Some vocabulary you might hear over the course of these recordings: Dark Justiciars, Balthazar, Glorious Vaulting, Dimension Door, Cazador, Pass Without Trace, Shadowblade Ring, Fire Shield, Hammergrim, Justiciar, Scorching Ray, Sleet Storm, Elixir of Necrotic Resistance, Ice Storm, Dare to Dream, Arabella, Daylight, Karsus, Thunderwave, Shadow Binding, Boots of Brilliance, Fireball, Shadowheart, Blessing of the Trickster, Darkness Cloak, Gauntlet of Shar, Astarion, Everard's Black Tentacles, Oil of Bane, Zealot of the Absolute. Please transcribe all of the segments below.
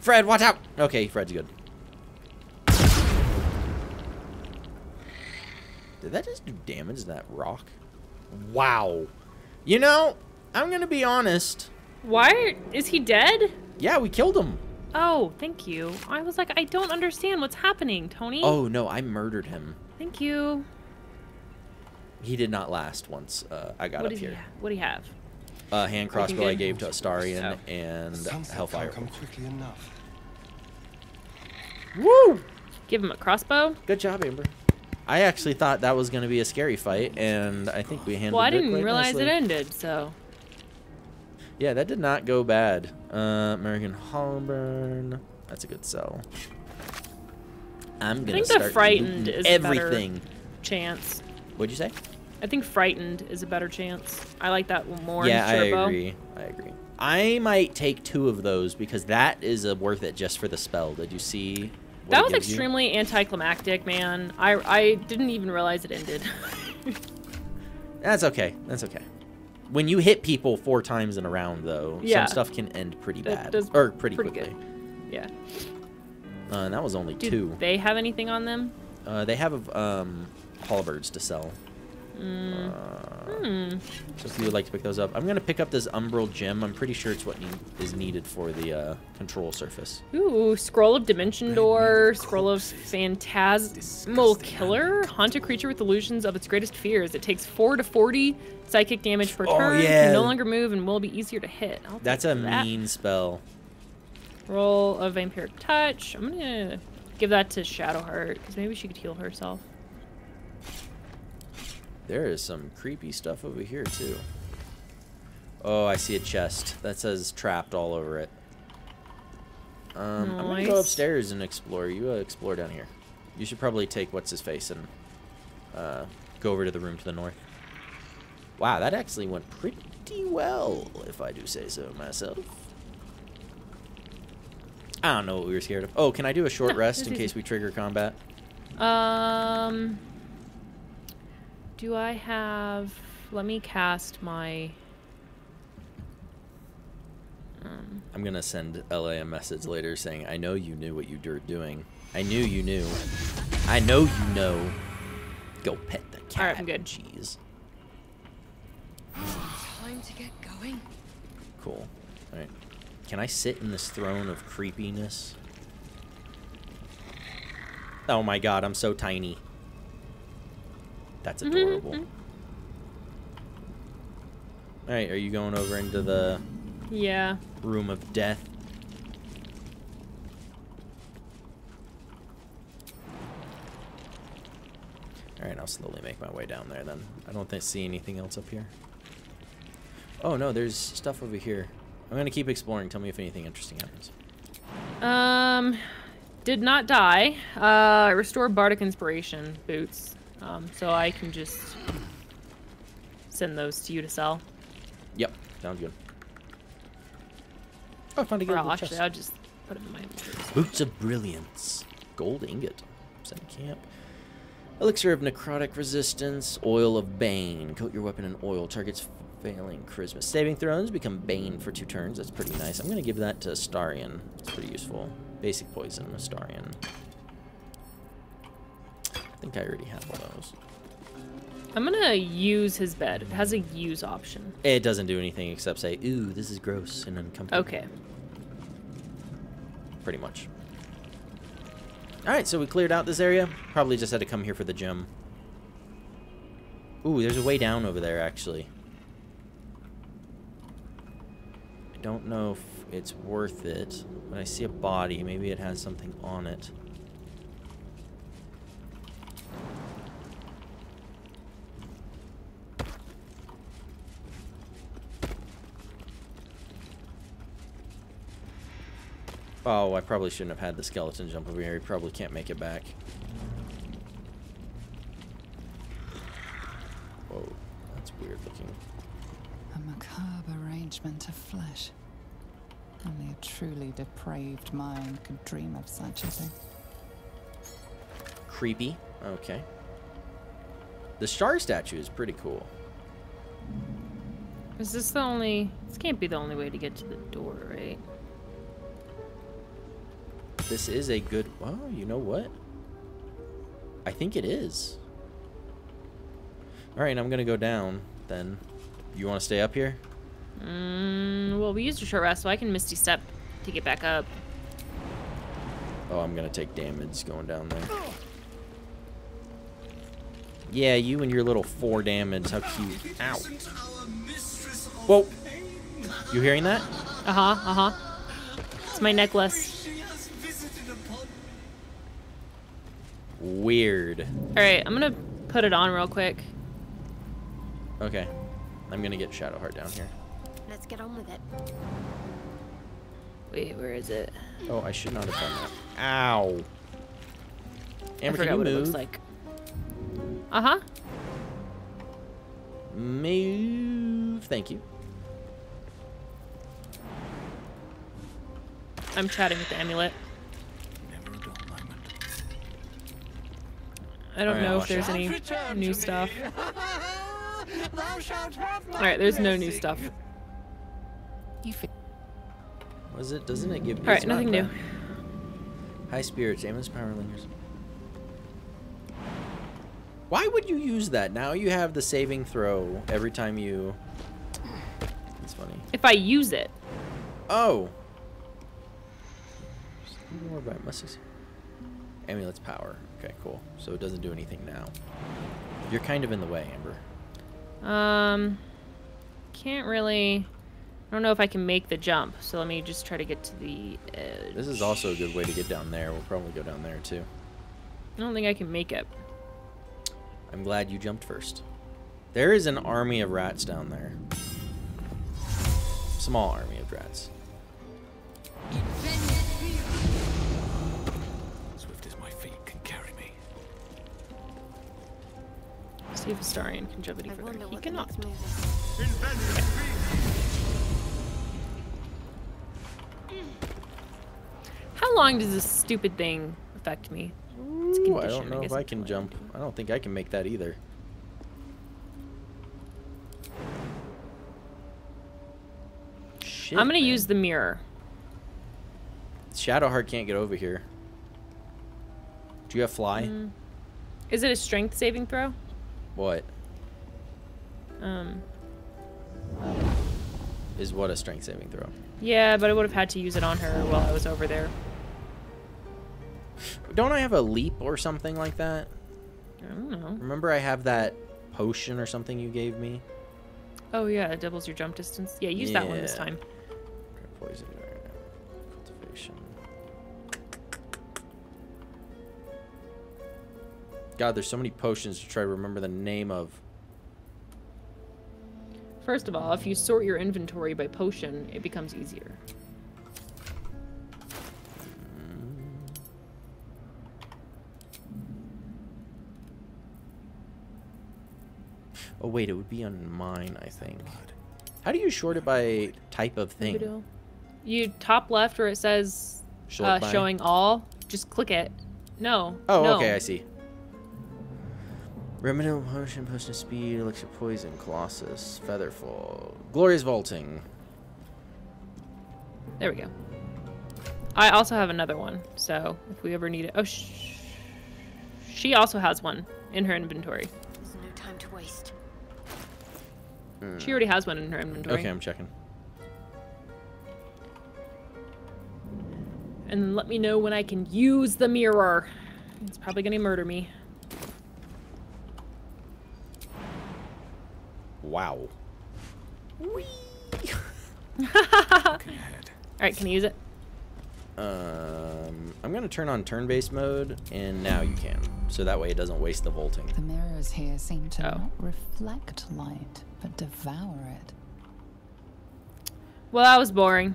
Fred, watch out! Okay, Fred's good. Did that just do damage to that rock? Wow. You know, I'm gonna be honest. Why? Is he dead? Yeah, we killed him. Oh, thank you. I was like, I don't understand what's happening, Tony. Oh, no, I murdered him. Thank you. He did not last once I got up here. What do you have? Hand crossbow I gave to Astarion and Hellfire. Come quickly enough. Woo! Give him a crossbow. Good job, Amber. I actually thought that was going to be a scary fight, and I think we handled it. Well, I didn't realize it ended, so. Yeah, that did not go bad. American Holburn. That's a good sell. I'm going to start I think the frightened is everything. Chance. What'd you say? I think frightened is a better chance. I like that one more. Yeah, I agree. I might take two of those because that is worth it just for the spell. Did you see? That was extremely anticlimactic, man. I didn't even realize it ended. That's okay. That's okay. When you hit people 4 times in a round, though, yeah. Some stuff can end pretty bad or pretty quickly. Good. Yeah. And that was only 2. Do they have anything on them? They have halberds to sell. So if you would like to pick those up, I'm gonna pick up this Umbral Gem. I'm pretty sure it's what is needed for the control surface. Ooh, Scroll of Dimension Door, Scroll of Phantasmal Killer. Haunt a creature with illusions of its greatest fears. It takes 4 to 40 psychic damage per turn. Yeah. Can no longer move and will be easier to hit. That's a mean spell. Roll of Vampire Touch. I'm gonna give that to Shadowheart because maybe she could heal herself. There is some creepy stuff over here, too. Oh, I see a chest. That says trapped all over it. Nice. I'm going to go upstairs and explore. You explore down here. You should probably take What's-His-Face and go over to the room to the north. Wow, that actually went pretty well, if I do say so myself. I don't know what we were scared of. Oh, can I do a short rest in case we trigger combat? Do I have... Let me cast my... I'm going to send LA a message later saying, I know you knew what you were doing. I knew you knew. I know you know. Go pet the cat. All right, I'm good. Jeez. Time to get going. Cool. All right. Can I sit in this throne of creepiness? Oh my god, I'm so tiny. That's adorable. Mm-hmm. All right, are you going over into the room of death? All right, I'll slowly make my way down there then. I don't see anything else up here. Oh, no, there's stuff over here. I'm going to keep exploring. Tell me if anything interesting happens. Did not die. Restore Bardic Inspiration boots. So I can just send those to you to sell. Yep, sounds good. Oh, I found a good little chest. I'll just put them in my inventory. Boots of Brilliance. Gold ingot. Send camp. Elixir of Necrotic Resistance. Oil of Bane. Coat your weapon in oil. Targets failing charisma. Saving throws become Bane for 2 turns. That's pretty nice. I'm going to give that to Astarion. It's pretty useful. Basic poison, Astarion. I think I already have one of those. I'm gonna use his bed. It has a use option. It doesn't do anything except say, ooh, this is gross and uncomfortable. Okay. Pretty much. Alright, so we cleared out this area. Probably just had to come here for the gem. Ooh, there's a way down over there, actually. I don't know if it's worth it, but I see a body. Maybe it has something on it. Oh, I probably shouldn't have had the skeleton jump over here. He probably can't make it back. Whoa, that's weird looking. A macabre arrangement of flesh. Only a truly depraved mind could dream of such a thing. Creepy. Okay. The Shar statue is pretty cool. Is this the only... This can't be the only way to get to the door, right? this is a good... Well, you know what? I think it is. Alright, I'm gonna go down, then. You want to stay up here? Well, we used a short rest, so I can Misty Step to get back up. Oh, I'm gonna take damage going down there. Yeah, you and your little 4 damage. How cute. Ow. Whoa. You hearing that? It's my necklace. Weird. Alright, I'm gonna put it on real quick. Okay. I'm gonna get Shadowheart down here. Let's get on with it. Wait, where is it? Oh, I should not have done that. Ow. Amber, I forgot what it looks like. Move. Thank you. I'm chatting with the amulet. Never a dull moment. I don't know if there's any new stuff. Alright, there's no new stuff. What is it? Doesn't it give me... Alright, nothing new. High spirits, aimless power lingers. Why would you use that? Now you have the saving throw every time you... It's funny. If I use it. Oh. More by muscles. Amulet's power. Okay, cool. So it doesn't do anything now. You're kind of in the way, Amber. Can't really... I don't know if I can make the jump, so let me just try to get to the edge. This is also a good way to get down there. We'll probably go down there, too. I don't think I can make it. I'm glad you jumped first. There is an army of rats down there. Small army of rats. Swift as my feet can carry me. See if Astarion can jump any further. He cannot. How long does this stupid thing affect me? Ooh, I don't know if I can jump. I don't think I can make that either. Shit, I'm gonna use the mirror. Shadowheart can't get over here. Do you have fly? Is it a strength saving throw? What? Is what a strength saving throw? Yeah, but I would have had to use it on her while I was over there. Don't I have a leap or something like that? I don't know. Remember I have that potion or something you gave me? Oh yeah, it doubles your jump distance. Yeah, use that one this time. Poison right now. Cultivation. God, there's so many potions to try to remember the name of. First of all, if you sort your inventory by potion, it becomes easier. Oh, wait, it would be on mine, I think. How do you sort it by type of thing? You top left where it says showing all, just click it. No. Oh, no. Okay, I see. Remnant Potion, Potion of Speed, Elixir of Poison, Colossus, Featherfall, Glorious Vaulting. There we go. I also have another one, so if we ever need it. Oh, she also has one in her inventory. There's no time to waste. She already has one in her inventory. Okay, I'm checking. And let me know when I can use the mirror. It's probably gonna murder me. Wow. Whee! Alright, can you use it? I'm going to turn on turn-based mode, and now you can. So that way it doesn't waste the vaulting. The mirrors here seem to not reflect light, but devour it. Well, that was boring.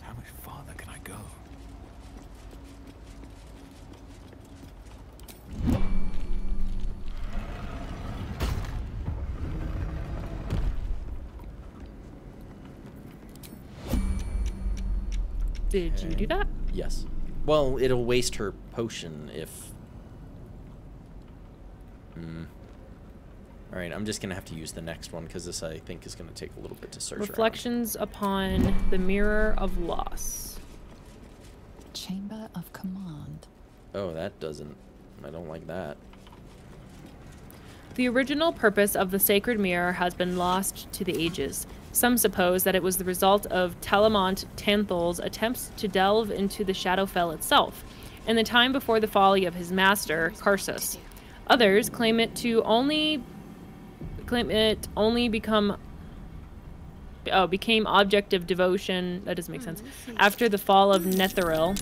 How much farther can I go? Did you do that? Yes. Well, it'll waste her potion if... Alright, I'm just going to have to use the next one, because this, I think, is going to take a little bit to search around. Reflections upon the Mirror of Loss. Oh, that doesn't... I don't like that. The original purpose of the sacred mirror has been lost to the ages. Some suppose that it was the result of Telamont Tanthal's attempts to delve into the Shadowfell itself, in the time before the folly of his master, Karsus. Others claim it to only became object of devotion. That doesn't make sense. After the fall of Netheril.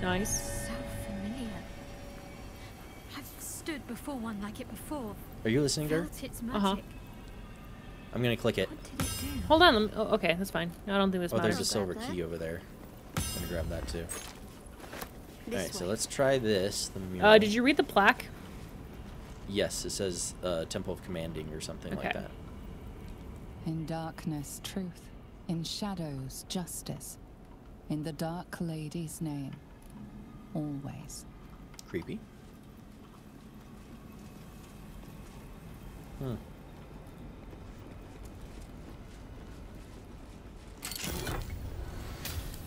Nice. So familiar. I've stood before one like it before. Are you listening to her? Uh-huh. I'm gonna click it. Hold on. Oh, okay, that's fine. I don't think this matters. Oh, there's a silver key over there. I'm gonna grab that too. Alright, so let's try this. Did you read the plaque? Yes, it says Temple of Commanding or something like that. In darkness, truth. In shadows, justice. In the Dark Lady's name. Always. Creepy. Hmm.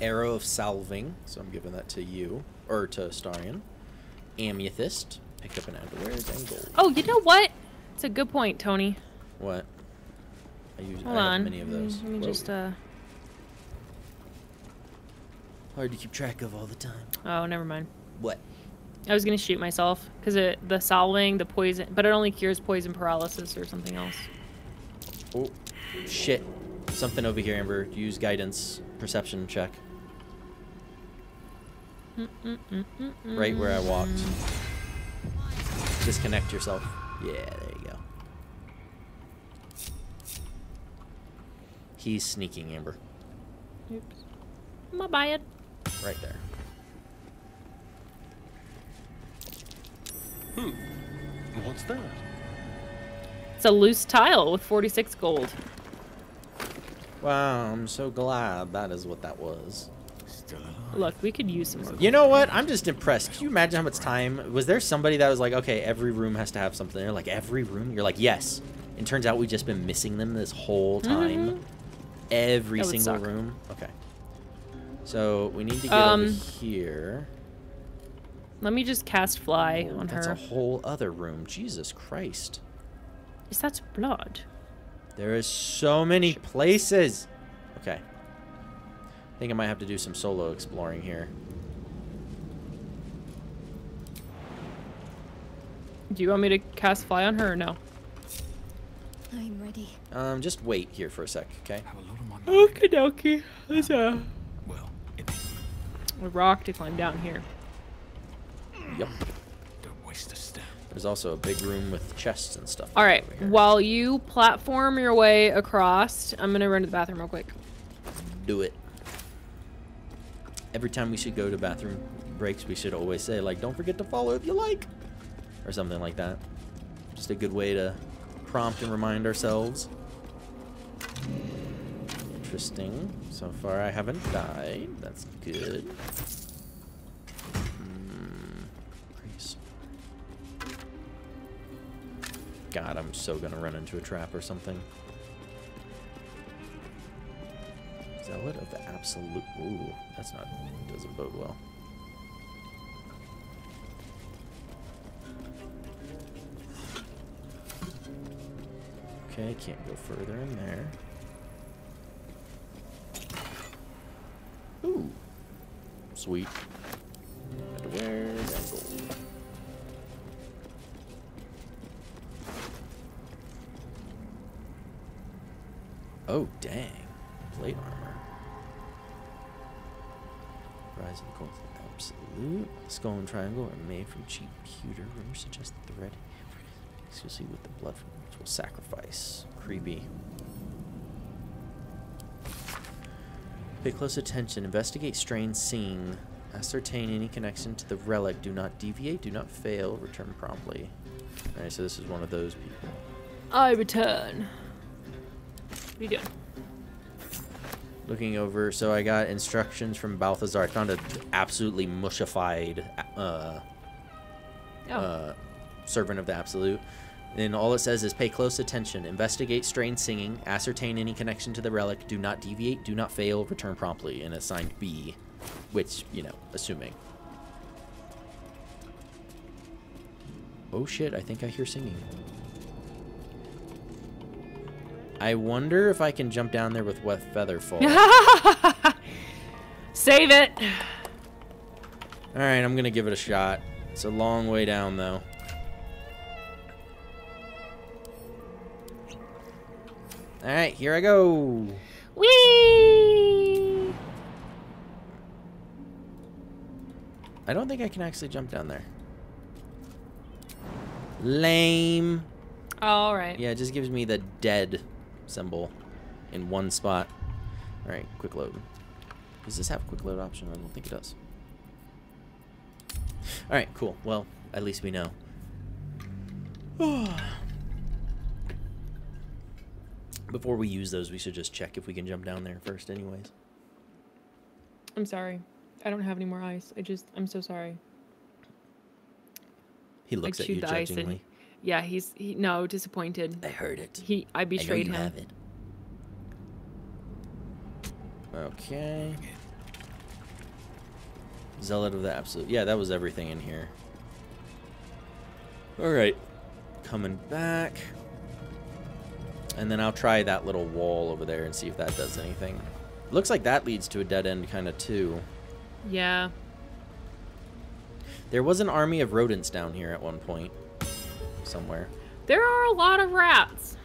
Arrow of Salving, so I'm giving that to you, or to Astarion. Amethyst, pick up an outerwear and gold. Oh, you know what? It's a good point, Tony. What? I have many of those. Let me just, hard to keep track of all the time. Oh, never mind. What? I was going to shoot myself, because the Salving, the poison, but it only cures poison paralysis or something else. Oh, shit. Something over here, Amber. Use guidance, perception check. Right where I walked. Disconnect yourself. Yeah, there you go. He's sneaking, Amber. Oops. My bad. Right there. Hmm. What's that? It's a loose tile with 46 gold. Wow, I'm so glad that is what that was. Look, we could use some more. You know what? I'm just impressed. Can you imagine how much time? Was there somebody that was like, okay, every room has to have something? They're like, every room? You're like, yes. And turns out we've just been missing them this whole time. Every single room. Okay. So we need to get over here. Let me just cast Fly on her. That's a whole other room. Jesus Christ. Is that blood? There is so many places. Okay. I think I might have to do some solo exploring here. Do you want me to cast Fly on her or no? I'm ready. Just wait here for a sec, okay? Okie dokie. There's a rock to climb down here. Yep. Don't waste a step. There's also a big room with chests and stuff. All right, while you platform your way across, I'm gonna run to the bathroom real quick. Do it. Every time we should go to bathroom breaks, we should always say, like, don't forget to follow if you like, or something like that. Just a good way to prompt and remind ourselves. Interesting. So far I haven't died. That's good. God, I'm so gonna run into a trap or something. Zealot of the Absolute. Ooh, that's not. Doesn't bode well. Okay, can't go further in there. Ooh, sweet. Underwear and gold. Oh, dang. Plate armor. Rise of the Gauntlet of Absolute. Skull and triangle are made from cheap pewter. Rumor suggests that the red exclusively with the blood from ritual sacrifice. Creepy. Pay close attention. Investigate strange seeing. Ascertain any connection to the relic. Do not deviate. Do not fail. Return promptly. Alright, so this is one of those people. I return. What are you doing? Looking over, so I got instructions from Balthazar. I found an absolutely mushified servant of the Absolute. And all it says is pay close attention, investigate strange singing, ascertain any connection to the relic, do not deviate, do not fail, return promptly, and it's signed B, which, you know, assuming. Oh shit, I think I hear singing. I wonder if I can jump down there with Featherfall. Save it! Alright, I'm gonna give it a shot. It's a long way down, though. Alright, here I go! Whee! I don't think I can actually jump down there. Lame. Alright. Yeah, it just gives me the dead symbol in one spot. Alright, quick load. Does this have quick load option? I don't think it does. Alright, cool. Well, at least we know. Before we use those, we should just check if we can jump down there first anyways. I'm sorry. I don't have any more ice. I'm so sorry. He looks at you judgingly. Yeah, he's no, disappointed. I heard it. I betrayed him. I know you have it. Okay. Zealot of the Absolute. Yeah, that was everything in here. Alright. Coming back. And then I'll try that little wall over there and see if that does anything. Looks like that leads to a dead end kind of too. Yeah. There was an army of rodents down here at one point. Somewhere. There are a lot of rats.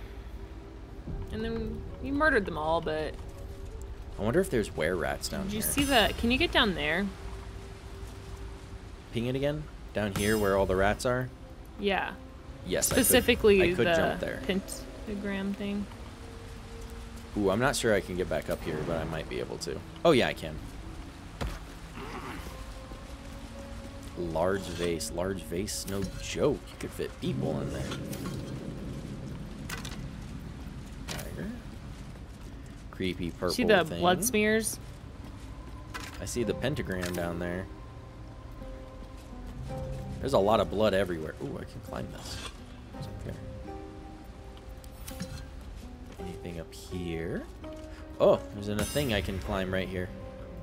And then we murdered them all, but... I wonder if there's were-rats down here. Did you see that? Can you get down there? Ping it again? Down here where all the rats are? Yeah. Yes, specifically I could jump there. Pentagram thing. Ooh, I'm not sure I can get back up here, but I might be able to. Oh, yeah, I can. Large vase. Large vase, no joke. You could fit people in there. Tiger. Creepy purple thing. See the blood smears? I see the pentagram down there. There's a lot of blood everywhere. Ooh, I can climb this. What's up there? Anything up here? Oh, there's a thing I can climb right here.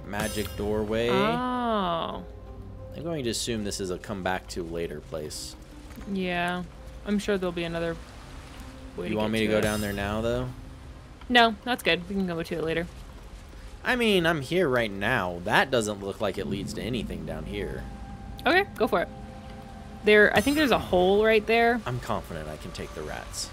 Magic doorway. Oh. I'm going to assume this is a come back to later place. Yeah. I'm sure there'll be another way. You want me to go down there now, though? No, that's good. We can go to it later. I mean, I'm here right now. That doesn't look like it leads to anything down here. Okay, go for it. There, I think there's a hole right there. I'm confident I can take the rats.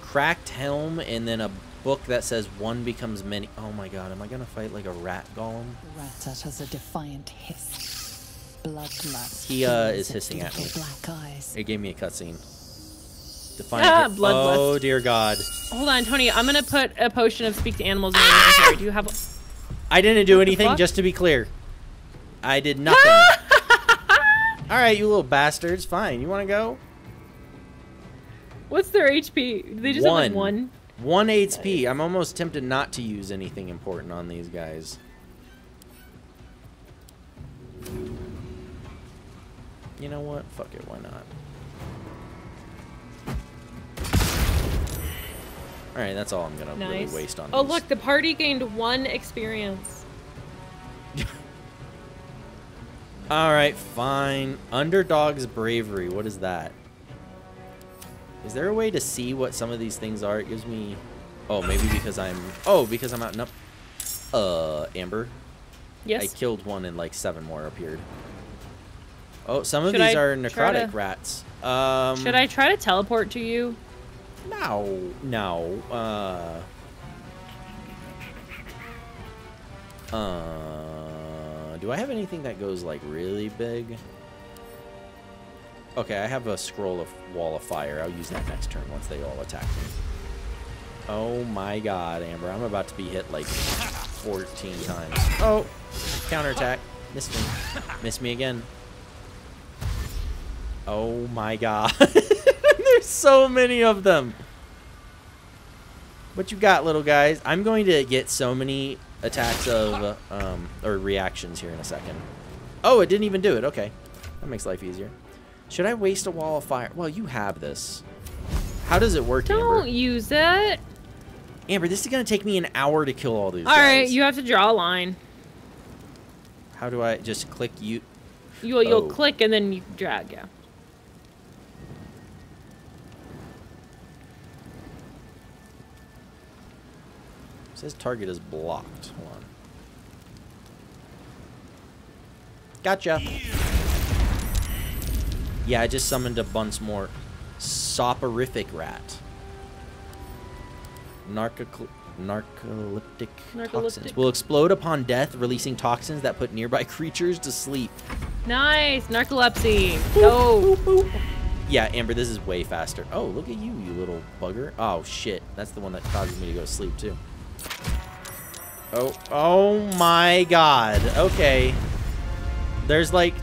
Cracked helm and then a book that says one becomes many. Oh my god, am I gonna fight like a rat golem? Rattat has a defiant hiss. Bloodlust. He is hissing at me. Black eyes. It gave me a cutscene. Defiant bloodlust. Oh dear god. Hold on, Tony. I'm gonna put a potion of speak to animals in your inventory. Do you have? I didn't do anything. Just to be clear, I did nothing. All right, you little bastards. Fine. You want to go? What's their HP? Do they just have like one? 1 HP. I'm almost tempted not to use anything important on these guys. You know what? Fuck it. Why not? All right, that's all I'm gonna really waste on. Oh look, the party gained 1 experience. All right, fine. Underdog's bravery. What is that? Is there a way to see what some of these things are? It gives me... Oh, maybe because I'm... Oh, because I'm out and up. Amber? Yes? I killed one and like 7 more appeared. Oh, some of these are necrotic rats. Should I try to teleport to you? No. No. Do I have anything that goes like really big? Okay, I have a scroll of Wall of Fire. I'll use that next turn once they all attack me. Oh my god, Amber. I'm about to be hit like 14 times. Oh! Counterattack. Missed me. Missed me again. Oh my god. There's so many of them. What you got, little guys? I'm going to get so many attacks of, or reactions here in a second. Oh, it didn't even do it. Okay. That makes life easier. Should I waste a Wall of Fire? Well, you have this. How does it work, Amber? Don't use it. Amber, this is going to take me an hour to kill all these guys. All right, you have to draw a line. How do I just click you? You'll click and then you drag, yeah. says target is blocked. Hold on. Gotcha. Yeah, I just summoned a bunch more soporific rat. Narcoleptic toxins will explode upon death, releasing toxins that put nearby creatures to sleep. Nice, narcolepsy. Go. Yeah, Amber, this is way faster. Oh, look at you, you little bugger. Oh shit, that's the one that causes me to go to sleep too. Oh, oh my god. Okay. There's like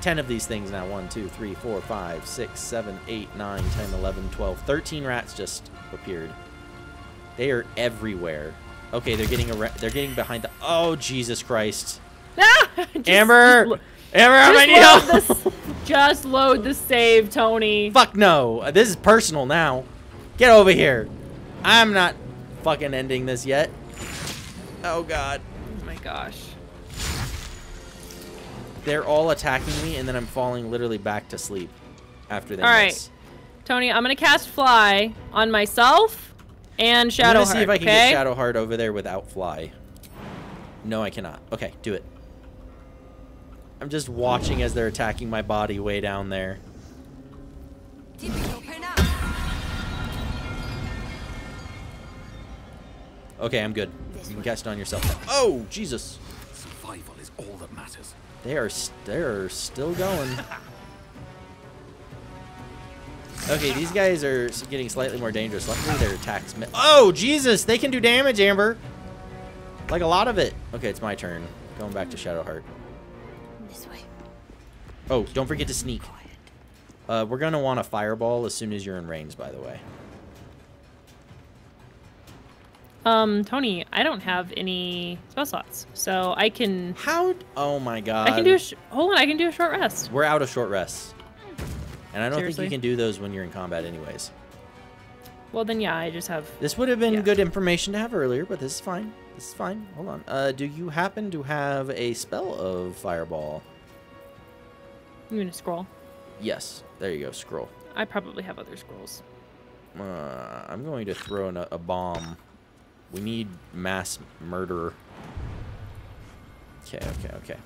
10 of these things now. 1, 2, 3, 4, 5, 6, 7, 8, 9, 10, 11, 12, 13 rats just appeared. They are everywhere. Okay, they're getting behind the. Oh Jesus Christ! Ah, Amber, I need help. Just load the save, Tony. Fuck no! This is personal now. Get over here. I'm not fucking ending this yet. Oh god. Oh my gosh. They're all attacking me, and then I'm falling literally back to sleep after they miss. All right, Tony, I'm gonna cast Fly on myself. And Shadowheart, I'm gonna see if I can get Shadowheart over there without Fly. No, I cannot. Okay, do it. I'm just watching as they're attacking my body way down there. Did we open up? Okay, I'm good. You can cast it on yourself. Oh, Jesus! Survival is all that matters. They're still going. Okay, these guys are getting slightly more dangerous. Luckily, their attacks. Oh, Jesus! They can do damage, Amber. Like a lot of it. Okay, it's my turn. Going back to Shadowheart. This way. Oh, don't forget to sneak. We're gonna want a fireball as soon as you're in range, by the way. Tony, I don't have any spell slots, so I can. How? Oh my God. I can do. Hold on, I can do a short rest. We're out of short rests. And I don't think you can do those when you're in combat anyways. Well, then, yeah, I just have... This would have been good information to have earlier, but this is fine. This is fine. Hold on. Do you happen to have a spell of Fireball? You mean a scroll? Yes. There you go. Scroll. I probably have other scrolls. I'm going to throw in a bomb. We need mass murder. Okay, okay, okay.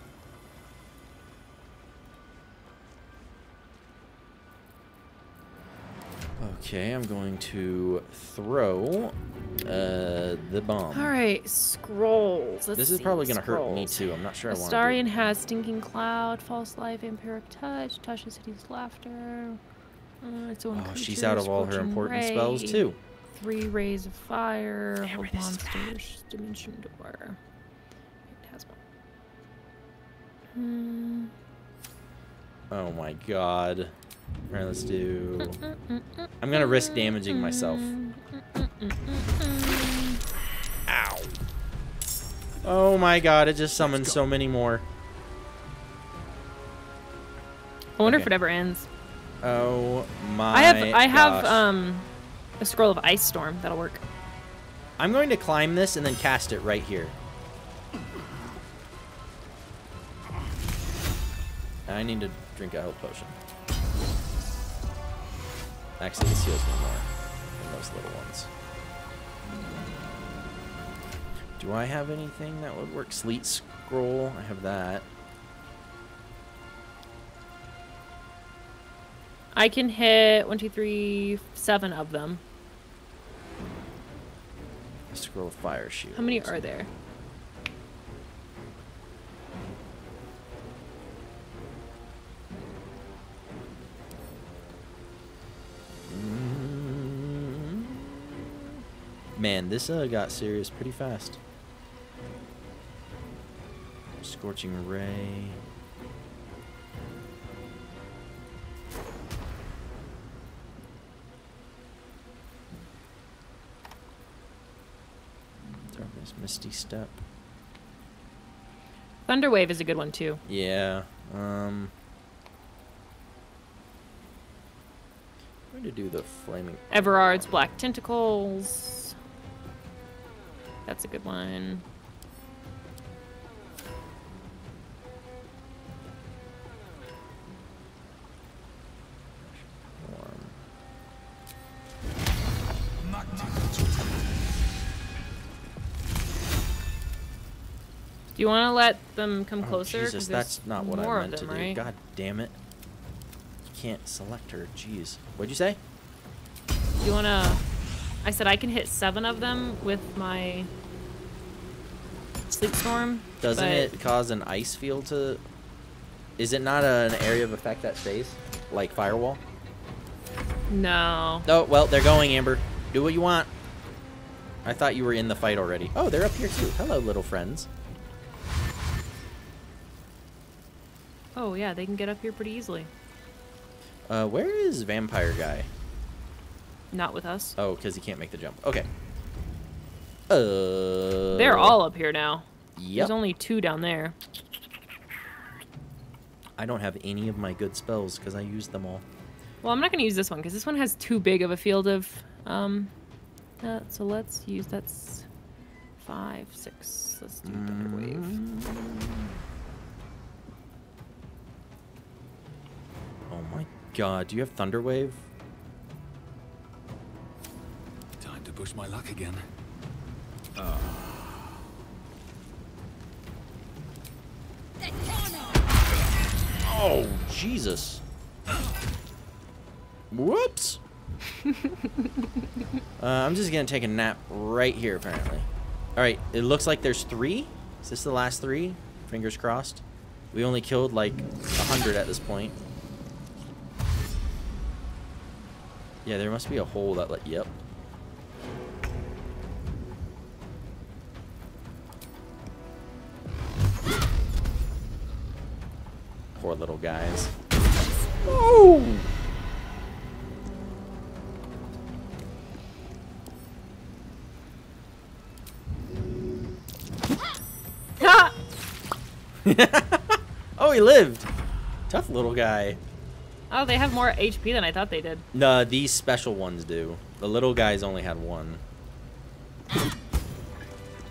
Okay, I'm going to throw the bomb. All right, scrolls. Let's see. This is probably going to hurt me too. I'm not sure I want to. Astarion has Stinking Cloud, False Life, Vampiric Touch, Tasha's Hideous Laughter. Its own creature, she's out of all her important spells too. 3 rays of fire, Hold Monsters, Dimension Door. Phantasmal. Oh my god. Alright, let's do... I'm gonna risk damaging myself. Ow. Oh my god, it just summoned so many more. I wonder if it ever ends. Oh my gosh. I have a scroll of Ice Storm. That'll work. I'm going to climb this and then cast it right here. I need to drink a health potion. Actually, this heals me more than those little ones. Do I have anything that would work? Sleet Scroll, I have that. I can hit 7 of them. A scroll of fire shield. How many are there? Man, this got serious pretty fast. Scorching Ray. Darkness, Misty Step. Thunderwave is a good one too. Yeah. I'm going to do the flaming. Everard's Black Tentacles. That's a good one. Do you want to let them come closer? Jesus, that's not what I meant to do. Right? God damn it. You can't select her. Jeez. What'd you say? Do you want to... I said I can hit 7 of them with my Sleet Storm. Doesn't it cause an ice field to... Is it not an area of effect that stays? Like Firewall? No. Oh, well, they're going, Amber. Do what you want. I thought you were in the fight already. Oh, they're up here too. Hello, little friends. Oh, yeah, they can get up here pretty easily. Where is Vampire Guy? Not with us. Oh, because he can't make the jump. Okay. They're all up here now. Yep. There's only 2 down there. I don't have any of my good spells because I used them all. Well, I'm not going to use this one because this one has too big of a field of... so let's use... That's 5, 6. Let's do Thunderwave. Oh my god, do you have Thunderwave? Time to push my luck again. Oh, Jesus. Whoops! I'm just gonna take a nap right here, apparently. Alright, it looks like there's 3. Is this the last 3? Fingers crossed. We only killed like 100 at this point. Yeah, there must be a hole that let... Yep. Poor little guys. Oh! Ha! Oh, he lived. Tough little guy. Oh, they have more HP than I thought they did. No, these special ones do. The little guys only had 1.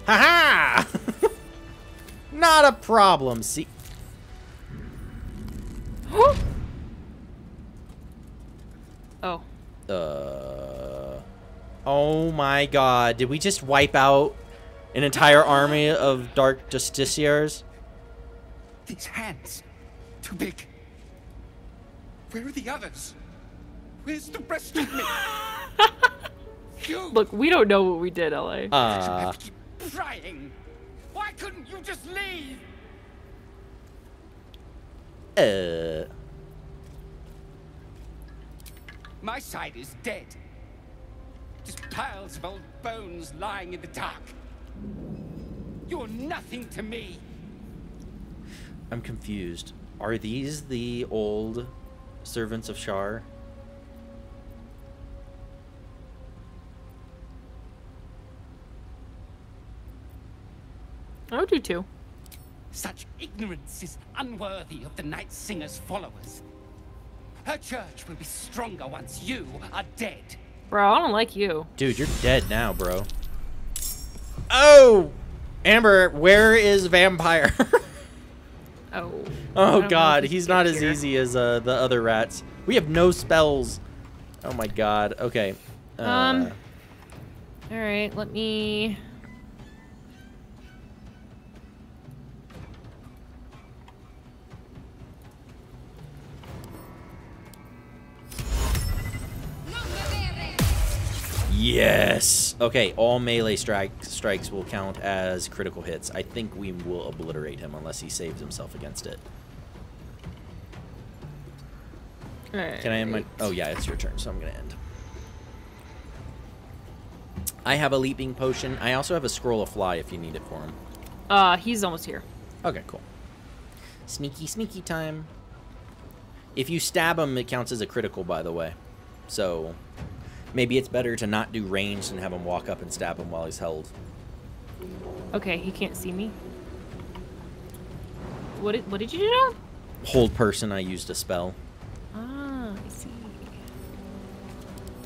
Haha! -ha! Not a problem, see. Oh. Oh my god, did we just wipe out an entire army of Dark Justiciars? These hands. Too big. Where are the others? Where's the rest of me? Look, we don't know what we did, LA. I have to keep trying. Why couldn't you just leave? My side is dead. Just piles of old bones lying in the dark. You're nothing to me. I'm confused. Are these the old servants of Shar? I would do too. Such ignorance is unworthy of the Night Singer's followers. Her church will be stronger once you are dead. Bro, I don't like you. Dude, you're dead now, bro. Oh! Amber, where is Vampire? Oh. Oh god, he's not as easy as the other rats. We have no spells. Oh my god. Okay. All right, let me... Yes. Okay, all melee strikes will count as critical hits. I think we will obliterate him unless he saves himself against it. All right. Can I end my... Oh, yeah, it's your turn, so I'm going to end. I have a leaping potion. I also have a scroll of fly if you need it for him. He's almost here. Okay, cool. Sneaky, sneaky time. If you stab him, it counts as a critical, by the way. So... Maybe it's better to not do ranged and have him walk up and stab him while he's held. Okay, he can't see me. What did you do? Hold person, I used a spell. Ah, I see.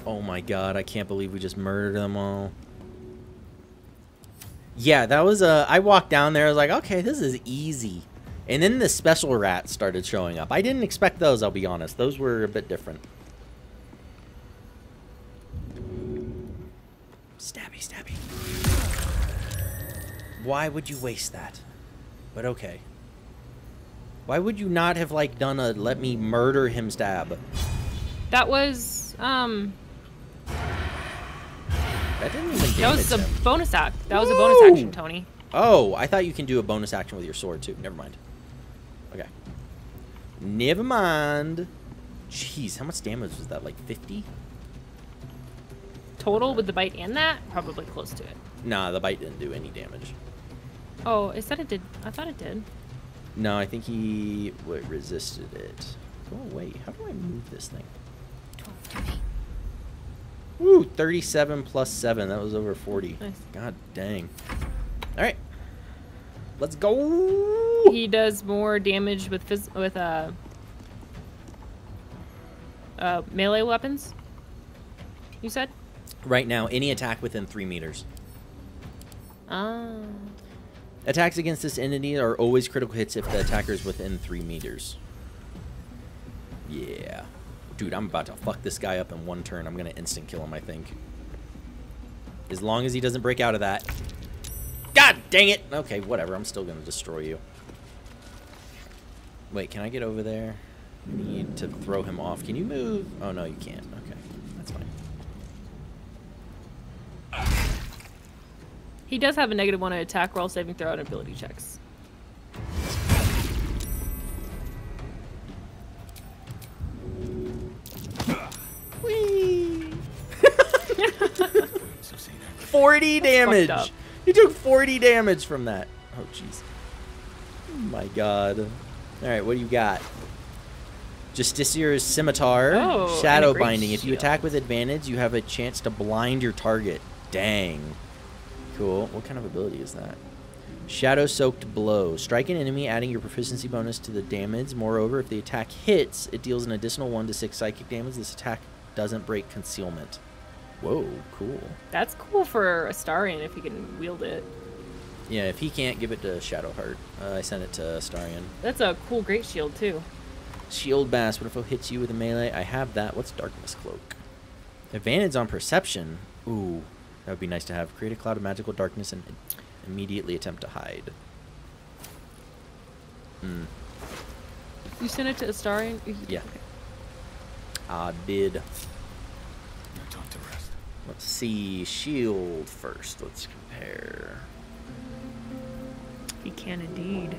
Oh my god, I can't believe we just murdered them all. Yeah, that was a... I walked down there, I was like, okay, this is easy. And then the special rats started showing up. I didn't expect those, I'll be honest. Those were a bit different. Stabby, stabby. Why would you waste that? But okay. Why would you not have, like, done a let me murder him stab? That was, That didn't even damage him. That was a bonus act. That was a bonus action, Tony. Oh, I thought you can do a bonus action with your sword, too. Never mind. Okay. Never mind. Jeez, how much damage was that? Like 50? Total with the bite and that? Probably close to it. Nah, the bite didn't do any damage. Oh, it said it did. I thought it did. No, I think he resisted it. Go away. How do I move this thing? 12, 30. Woo, 37 plus 7. That was over 40. Nice. God dang. All right. Let's go. He does more damage with melee weapons, you said? Right now, any attack within 3 meters. Attacks against this entity are always critical hits if the attacker is within 3 meters. Yeah. Dude, I'm about to fuck this guy up in one turn. I'm going to instant kill him, I think. As long as he doesn't break out of that. God dang it! Okay, whatever. I'm still going to destroy you. Wait, can I get over there? I need to throw him off. Can you move? Oh, no, you can't. Okay, that's fine. He does have a -1 on attack roll, saving throw, and ability checks. Whee! 40 damage! He took 40 damage from that. Oh, jeez. Oh, my God. All right, what do you got? Justiciar's Scimitar, Shadow Binding. If you attack with advantage, you have a chance to blind your target. Dang. Cool. What kind of ability is that? Shadow-Soaked Blow. Strike an enemy, adding your proficiency bonus to the damage. Moreover, if the attack hits, it deals an additional 1d6 psychic damage. This attack doesn't break concealment. Whoa, cool. That's cool for Astarion if he can wield it. Yeah, if he can't, give it to Shadowheart. I sent it to Astarion. That's a cool great shield, too. Shield Bass. What if it hits you with a melee? I have that. What's Darkness Cloak? Advantage on Perception. Ooh, that would be nice to have. Create a cloud of magical darkness and immediately attempt to hide. Hmm. You sent it to Astarion? Yeah. I did. No time to rest. Let's see. Shield first. Let's compare. He can indeed.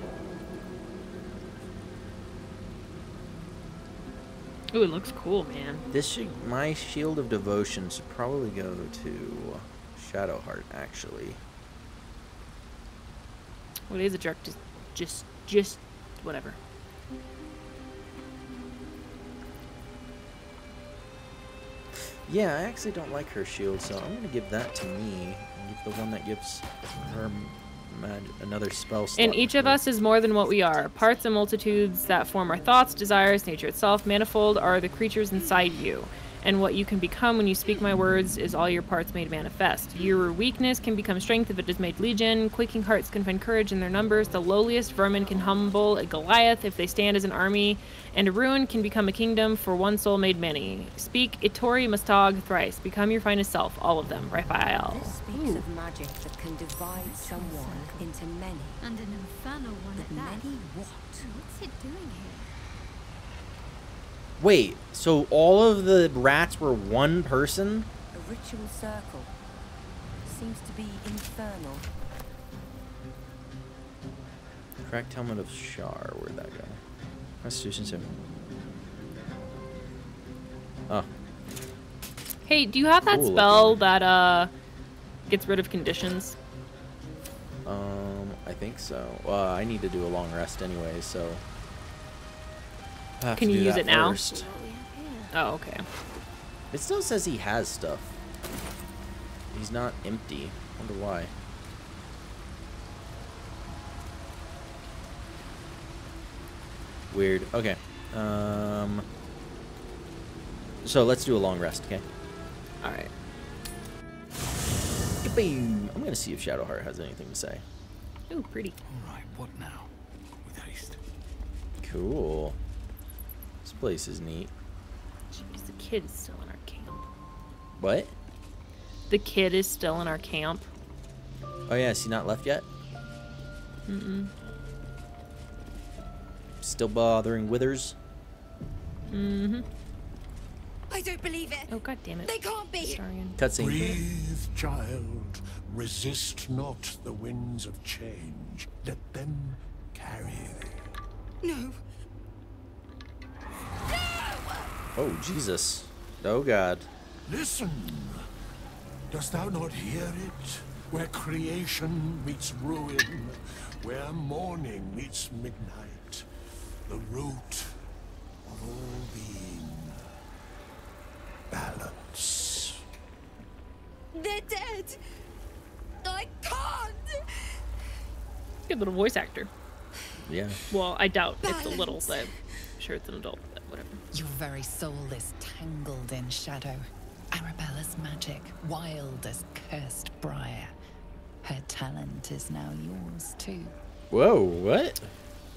Ooh, it looks cool, man. This should, my Shield of Devotion should probably go to Shadowheart, actually. What is a jerk? Just whatever. Yeah, I actually don't like her shield, so I'm gonna give that to me. And give the one that gives her another spell slot. And each of us is more than what we are. Parts and multitudes that form our thoughts, desires, nature itself, manifold are the creatures inside you. And what you can become when you speak my words is all your parts made manifest. Your weakness can become strength if it is made legion. Quaking hearts can find courage in their numbers. The lowliest vermin can humble a Goliath if they stand as an army. And a ruin can become a kingdom for one soul made many. Speak Itori Mustag thrice. Become your finest self, all of them. Raphael. This speaks of magic that can divide someone into many. And an infernal one at that. Many what? What's it doing here? Wait, so all of the rats were one person? A ritual circle seems to be infernal. Cracked Helmet of Shar, where'd that go? Constitution 7. Oh. Hey, do you have that spell that gets rid of conditions? I think so. I need to do a long rest anyway, so. Can you use it now? First. Oh, okay. It still says he has stuff. He's not empty. I wonder why. Weird. Okay. So let's do a long rest, okay? Alright. I'm going to see if Shadowheart has anything to say. Ooh, pretty. Alright, what now? With haste. Cool. This place is neat. Jeez, the kid's still in our camp. What? The kid is still in our camp. Oh yeah, is he not left yet? Mm-mm. Still bothering Withers? Mm-hmm. I don't believe it. Oh, God damn it. They can't be. Cutscene. Breathe, child. Resist not the winds of change. Let them carry thee. No. No! Oh, Jesus. Oh, God. Listen. Dost thou not hear it? Where creation meets ruin, where morning meets midnight, the root of all being. Balance. They're dead. I can't. Good little voice actor. Yeah. Well, I doubt balance. It's a little, but I'm sure it's an adult, but whatever. Your very soul is tangled in shadow. Arabella's magic, wild as cursed briar. Her talent is now yours, too. Whoa, what?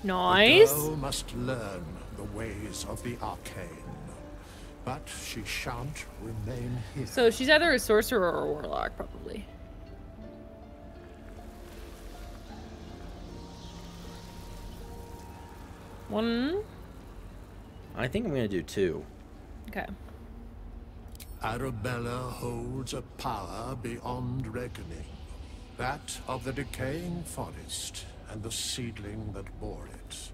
Nice. The girl must learn the ways of the arcane. But she shan't remain here. So she's either a sorcerer or a warlock, probably. One? I think I'm gonna do two. Okay. Arabella holds a power beyond reckoning. That of the decaying forest and the seedling that bore it.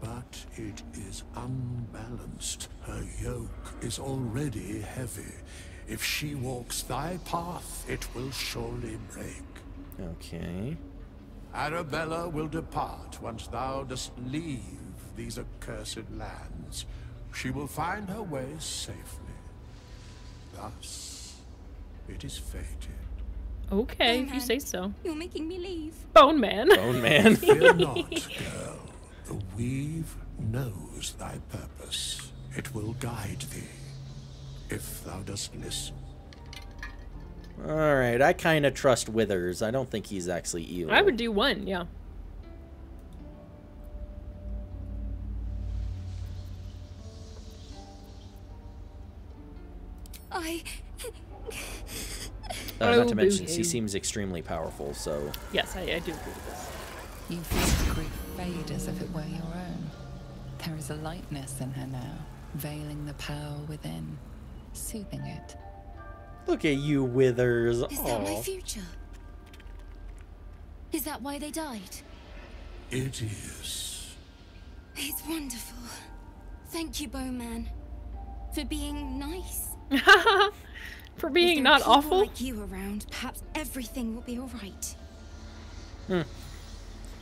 But it is unbalanced. Her yoke is already heavy. If she walks thy path, it will surely break. Okay. Arabella will depart once thou dost leave these accursed lands. She will find her way safely. Thus, it is fated. Okay, if you say so. You're making me leave. Bone man. Bone man. Fear not, girl. The weave knows thy purpose. It will guide thee, if thou dost listen. Alright, I kind of trust Withers. I don't think he's actually evil. I would do one, yeah. Not to mention, he seems extremely powerful, so... Yes, I do agree with this. You feel grief fade as if it were your own. There is a lightness in her now, veiling the power within, soothing it. Look at you, Withers. Is that my future? Is that why they died? It is. It's wonderful. Thank you, Bowman, for being nice. For being not awful. Like you around, perhaps everything will be all right. Hmm.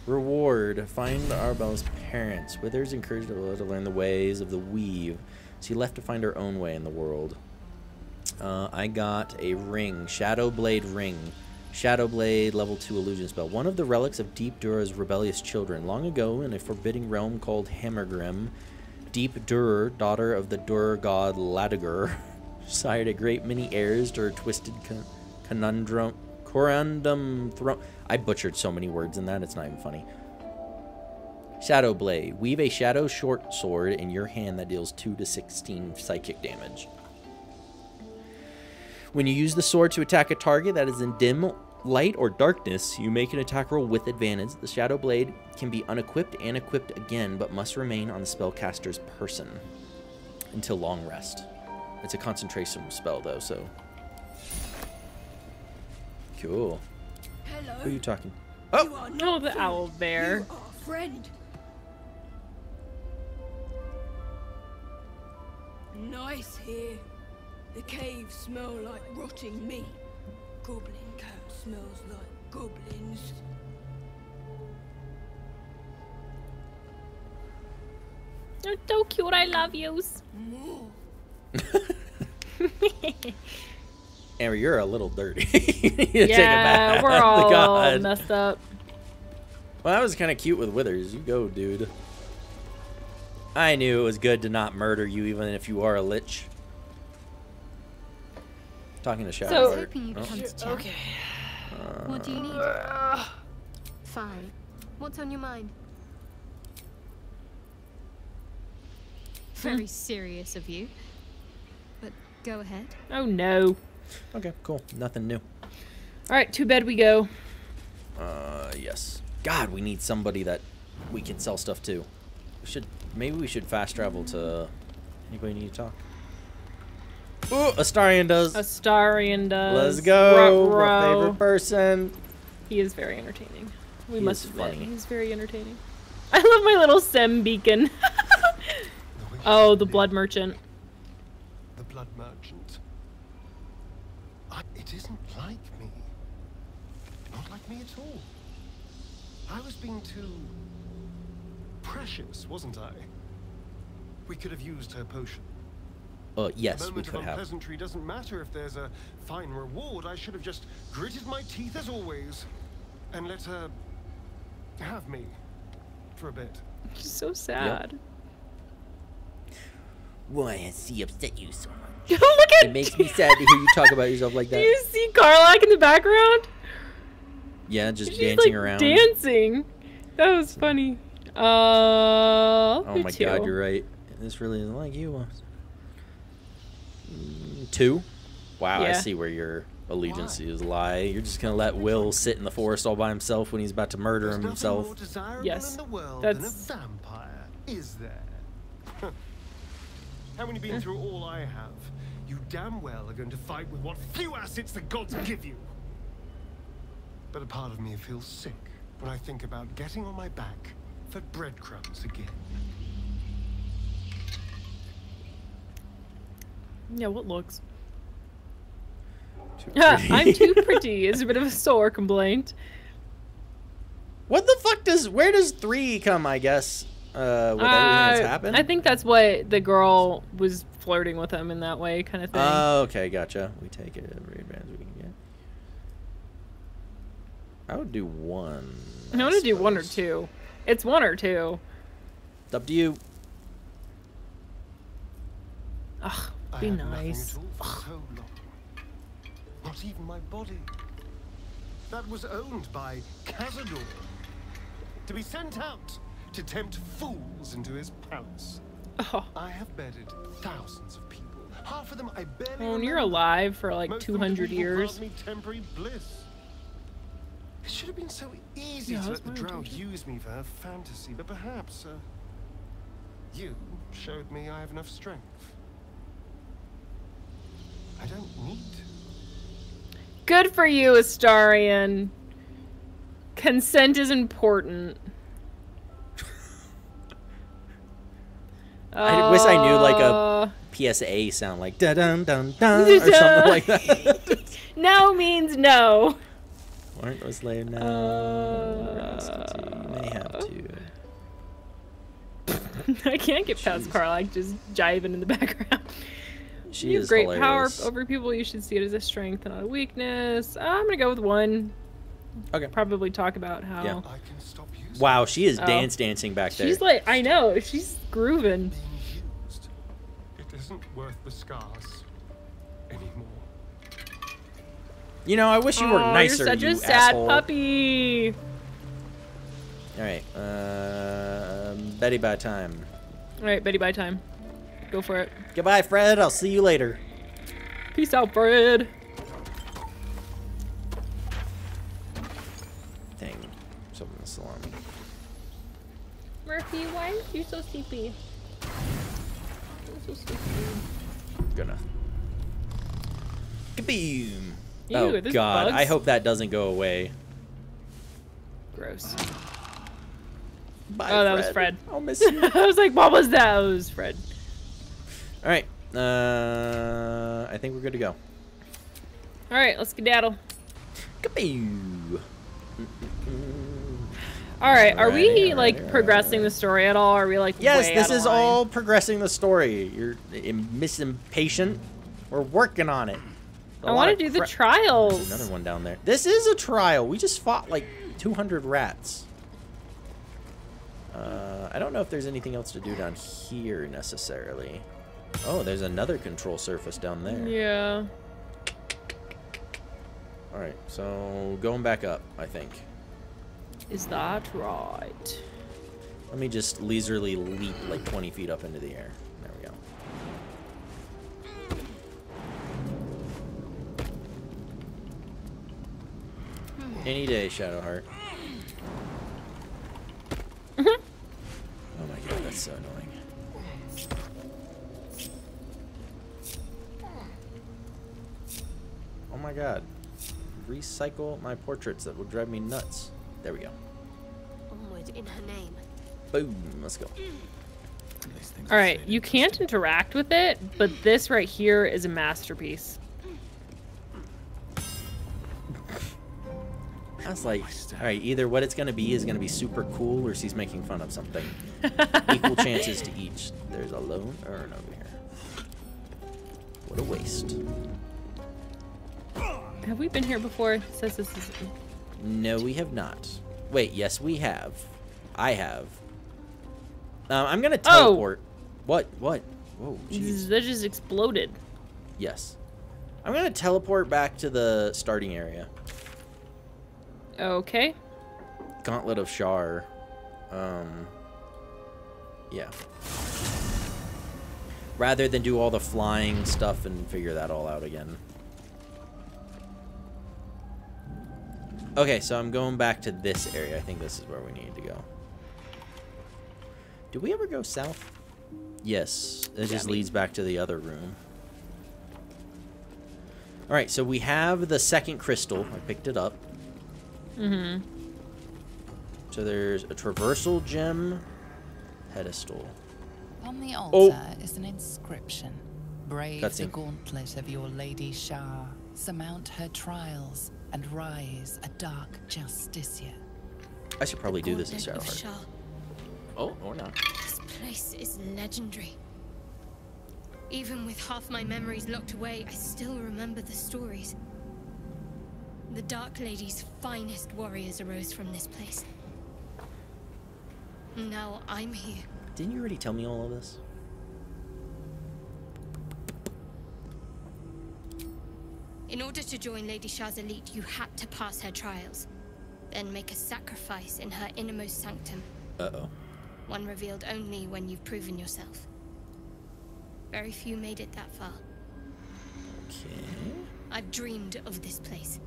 Reward. Find Arabella's parents. Withers encouraged her to learn the ways of the weave. She left to find her own way in the world. I got a ring. Shadowblade ring. Shadowblade level 2 illusion spell. One of the relics of Deep Dura's rebellious children. Long ago in a forbidding realm called Hammergrim, Deep Dura, daughter of the Dura god Ladagur, sired a great many heirs to her twisted conundrum. Corundum throne. I butchered so many words in that, it's not even funny. Shadowblade. Weave a shadow short sword in your hand that deals 2 to 16 psychic damage. When you use the sword to attack a target that is in dim light or darkness, you make an attack roll with advantage. The Shadowblade can be unequipped and equipped again, but must remain on the spellcaster's person until long rest. It's a concentration spell, though, so... Cool. Hello. Who are you talking? Oh, no, the owl bear. You are friend. Nice here. The caves smell like rotting meat. Goblin camp smells like goblins. They're so cute. I love yous. More. Amber, you're a little dirty. You need to take a bath. We're all messed up. Well, that was kind of cute with Withers. You go, dude. I knew it was good to not murder you, even if you are a lich. Talking to Shadowheart. So, okay. What do you need? Fine. What's on your mind? Very serious of you. But go ahead. Oh, no. Okay, cool. Nothing new. Alright, too bad we go. Yes. God, we need somebody that we can sell stuff to. Maybe we should fast travel to... Anybody need to talk? Ooh, Astarion does. Astarion does. Let's go. My favorite person. He is very entertaining. We must admit, he's very entertaining. I love my little Sem beacon. Oh, the blood merchant. The blood merchant. It isn't like me. Not like me at all. I was being too precious, wasn't I? We could have used her potion. Yes, we could have. The moment of unpleasantry doesn't matter if there's a fine reward. I should have just gritted my teeth as always and let her have me for a bit. She's so sad. Yep. Why has she upset you so much? Look at it. It makes me sad to hear you talk about yourself like that. Do you see Karlak in the background? Yeah, just she's dancing around. Dancing. That was funny. Oh my God, you're right. This really isn't like you. Two? Wow, yeah. I see where your allegiance is lie. You're just going to let Will sit in the forest all by himself when he's about to murder himself. Yes. That's... Than a vampire, is there? Haven't you been through all I have? You damn well are going to fight with what few assets the gods give you. But a part of me feels sick when I think about getting on my back for breadcrumbs again. Yeah, what looks? I'm too pretty is a bit of a sore complaint. What the fuck does... Where does 3 come, I guess, with everything that's happened? I think that's what the girl was flirting with him in that way kind of thing. Oh, okay, gotcha. We take it every advantage we can get. I would do 1. I want to do 1 or 2. It's 1 or 2. It's up to you. Ugh. Be nice. So not even my body. That was owned by Cazador. To be sent out to tempt fools into his palace. Oh. I have bedded thousands of people. Half of them I barely remember. You're alive for like 200 years. Me temporary bliss. It should have been so easy to let the drought use me for her fantasy, but perhaps you showed me I have enough strength. I don't need to. Good for you, Astarion. Consent is important. I wish I knew like a PSA sound like da dun dun dun or something like that. No means no. Warrant was laid now. May have to. I can't get past Karlak just jiving in the background. She you have great hilarious. Power over people. You should see it as a strength and not a weakness. I'm gonna go with 1. Okay. Probably talk about how. Yeah. I can stop using wow, she is dancing back there. She's like, I know, she's grooving. It isn't worth the scars anymore. You know, I wish you were nicer. You're such a sad puppy. All right, Betty by time. All right, Betty by time. Go for it. Goodbye, Fred. I'll see you later. Peace out, Fred. Dang. Something's alarm. Murphy, why are you so sleepy? I'm so sleepy. Gonna. Kaboom. Ew, oh, God. Bugs? I hope that doesn't go away. Gross. Bye, oh, that Fred. Was Fred. I'll miss you. I was like, what was that? It was Fred. All right, I think we're good to go. All right, let's skedaddle. Kaboo. All right, are we like progressing the story at all? Are we like yes, this is all progressing the story. You're impatient. We're working on it. I want to do the trials. There's another one down there. This is a trial. We just fought like 200 rats. I don't know if there's anything else to do down here necessarily. Oh, there's another control surface down there. Yeah. All right, so going back up, I think. Is that right? Let me just leisurely leap like 20 feet up into the air. There we go. Any day, Shadowheart. Oh my God, that's That's so annoying. Oh my god. Recycle my portraits. That will drive me nuts. There we go. Onward in her name. Boom. Let's go. Alright, you can't interact with it, but this right here is a masterpiece. I was like, alright, either what it's going to be is going to be super cool or she's making fun of something. Equal chances to each. There's a lone urn over here. What a waste. Have we been here before? It says this is... No, we have not. Wait, yes, we have. I have. I'm going to teleport. Oh. What? What? Whoa, jeez. That just exploded. Yes. I'm going to teleport back to the starting area. Okay. Gauntlet of Shar. Yeah. Rather than do all the flying stuff and figure that all out again. Okay, so I'm going back to this area. I think this is where we need to go. Did we ever go south? Yes. It just leads back to the other room. Alright, so we have the second crystal. I picked it up. Mm-hmm. So there's a traversal gem pedestal. On the altar is an inscription. Brave the gauntlet of your Lady Shar. Surmount her trials and rise a dark justiciar. I should probably do this in Shadowheart. Oh, or not. This place is legendary. Even with half my memories locked away, I still remember the stories. The Dark Lady's finest warriors arose from this place. Now I'm here. Didn't you already tell me all of this? In order to join Lady Shar's elite, you had to pass her trials, then make a sacrifice in her innermost sanctum. Uh-oh. One revealed only when you've proven yourself. Very few made it that far. Okay. I've dreamed of this place.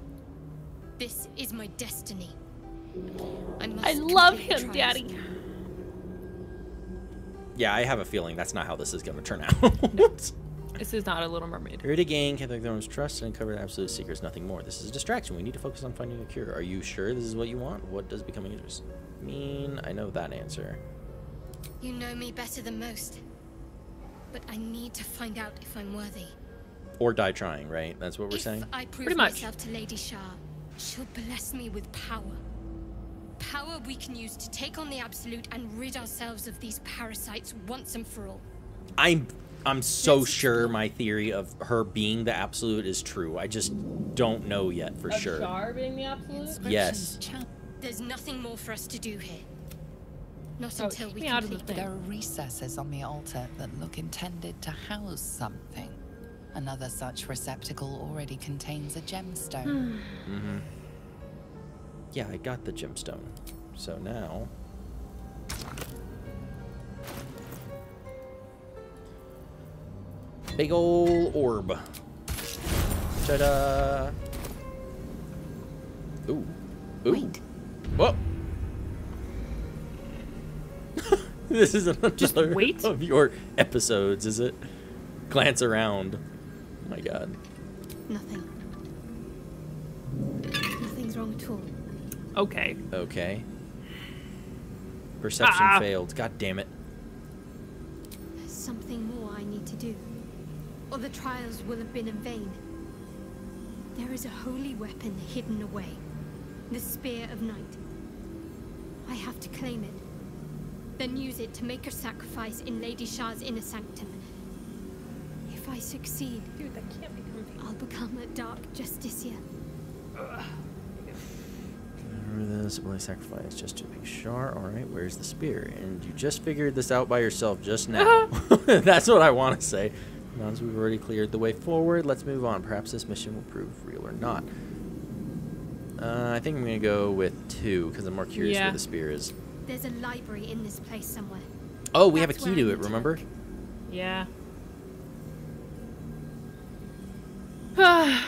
This is my destiny. I love him, Daddy. Yeah, I have a feeling that's not how this is going to turn out. No. This is not a Little Mermaid. Here to gain, Catholic Throne's trust, and uncover the absolute secrets, nothing more. This is a distraction. We need to focus on finding a cure. Are you sure this is what you want? What does becoming dangerous mean? I know that answer. You know me better than most, but I need to find out if I'm worthy. Or die trying, right? That's what we're saying? I prove pretty much. Myself to Lady Shar, she'll bless me with power. Power we can use to take on the Absolute and rid ourselves of these parasites once and for all. I'm so sure my theory of her being the Absolute is true. I just don't know yet for sure. Shar being the Absolute? Yes. There's nothing more for us to do here. Not until we complete the... There are recesses on the altar that look intended to house something. Another such receptacle already contains a gemstone. Mm-hmm. Yeah, I got the gemstone. So now... Big ol' orb. Ta-da! Ooh. Ooh. Wait. Whoa! This is another of your episodes, is it? Glance around. Oh my god. Nothing. Nothing's wrong at all. Okay. Okay. Perception failed. God damn it. There's something more I need to do, or the trials will have been in vain. There is a holy weapon hidden away. The Spear of Night. I have to claim it. Then use it to make a sacrifice in Lady Shar's inner sanctum. If I succeed, dude, that can't be coming. I'll become a dark justiciar. Remember this only sacrifice just to be Shar. All right, where's the spear? And you just figured this out by yourself just now. That's what I want to say. Now as we've already cleared the way forward, let's move on. Perhaps this mission will prove real or not. I think I'm gonna go with 2 because I'm more curious where the spear is. There's a library in this place somewhere. Oh, we have a key to it. Remember? Yeah. I'm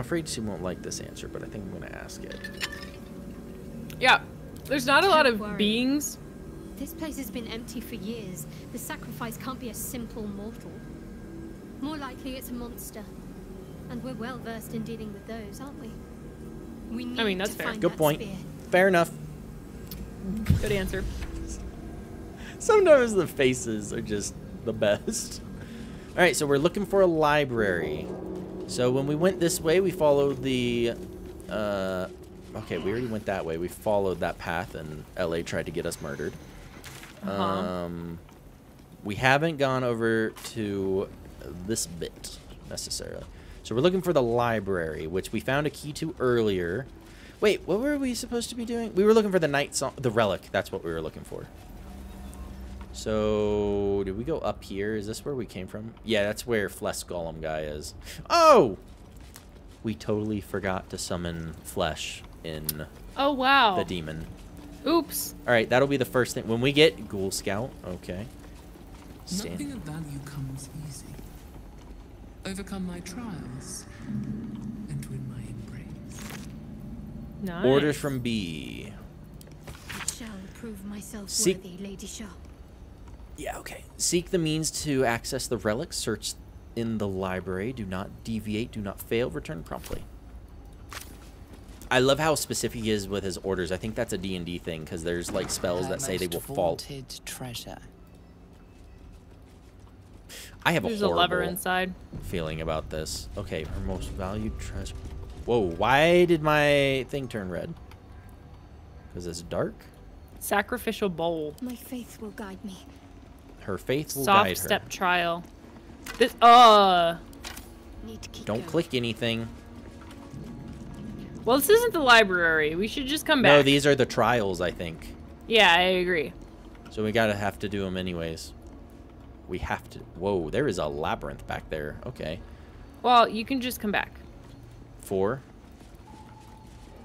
afraid she won't like this answer, but I think I'm gonna ask it. Yeah. There's not a lot of beings. This place has been empty for years. The sacrifice can't be a simple mortal. More likely it's a monster. And we're well versed in dealing with those, aren't we? We need that's fair. Good point. Spear. Fair enough. Good answer. Sometimes the faces are just the best. All right, so we're looking for a library. So when we went this way, we followed the... okay, we already went that way. We followed that path, and LA tried to get us murdered. We haven't gone over to this bit, necessarily. So we're looking for the library, which we found a key to earlier. Wait, what were we supposed to be doing? We were looking for the the relic. That's what we were looking for. So, did we go up here? Is this where we came from? Yeah, that's where Flesh Golem guy is. Oh! We totally forgot to summon Flesh in the demon. Oops. All right, that'll be the first thing. When we get Ghoul Scout, okay. Nothing of value comes easy. Overcome my trials and win my embrace. Nice. Orders from B. I shall prove myself worthy, Lady Shar. Yeah, okay. Seek the means to access the relic. Search in the library. Do not deviate. Do not fail. Return promptly. I love how specific he is with his orders. I think that's a D&D thing, because there's like spells that say they will fall. Treasure. I have a horrible feeling about this. Okay, her most valued treasure. Whoa, why did my thing turn red? Because it's dark? Sacrificial bowl. My faith will guide me. Her faith will guide her. Soft Step Trial. This, Don't click anything. Well, this isn't the library. We should just come back. No, these are the trials, I think. Yeah, I agree. So we gotta have to do them anyways. We have to. Whoa, there is a labyrinth back there. Okay. Well, you can just come back. Four.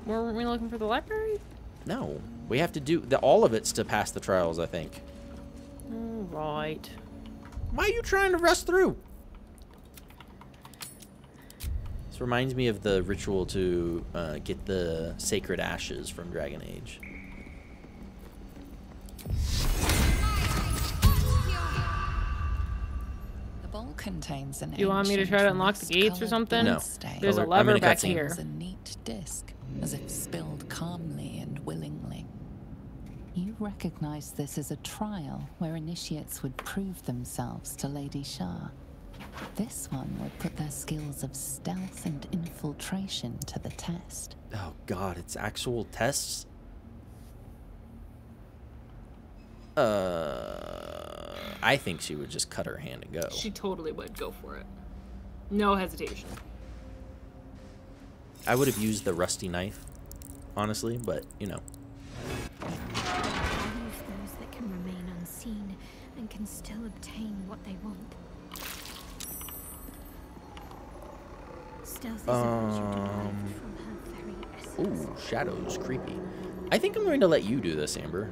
Weren't we looking for the library? No, we have to do all of it's to pass the trials, I think. All right. Why are you trying to rush through? This reminds me of the ritual to get the sacred ashes from Dragon Age. Contains an. Do you want me to try to unlock the gates or something? No. There's a lever back here. A neat disc, as if spilled calmly and willingly. You recognize this as a trial where initiates would prove themselves to Lady Shar. This one would put their skills of stealth and infiltration to the test. Oh God, it's actual tests? I think she would just cut her hand and go. She totally would go for it. No hesitation. I would have used the rusty knife, honestly, but, you know. Use those that can remain unseen and can still obtain what they want. Stealth is from her very essence. Ooh, shadows, creepy. I think I'm going to let you do this, Amber.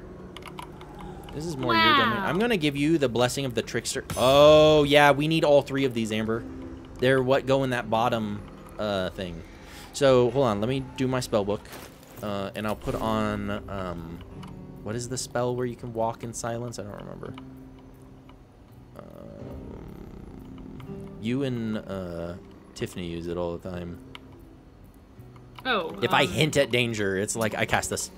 This is more your domain. I'm going to give you the Blessing of the Trickster. Oh, yeah, we need all three of these, Amber. They're what go in that bottom thing. So, hold on. Let me do my spell book, and I'll put on... what is the spell where you can walk in silence? I don't remember. You and Tiffany use it all the time. Oh. If I hint at danger, it's like I cast this.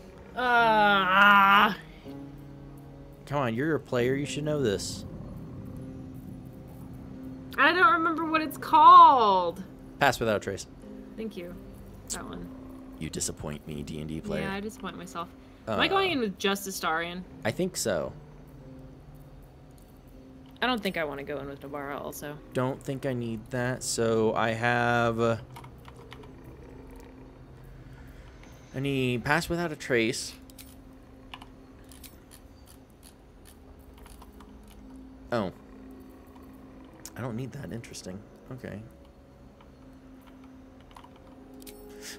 Come on, you're a player. You should know this. I don't remember what it's called. Pass Without Trace. Thank you. That one. You disappoint me, D&D player. Yeah, I disappoint myself. Am I going in with just Astarion? I think so. I don't think I want to go in with Navara also. Don't think I need that. So I have... I need Pass Without a Trace. Oh. I don't need that. Interesting. Okay.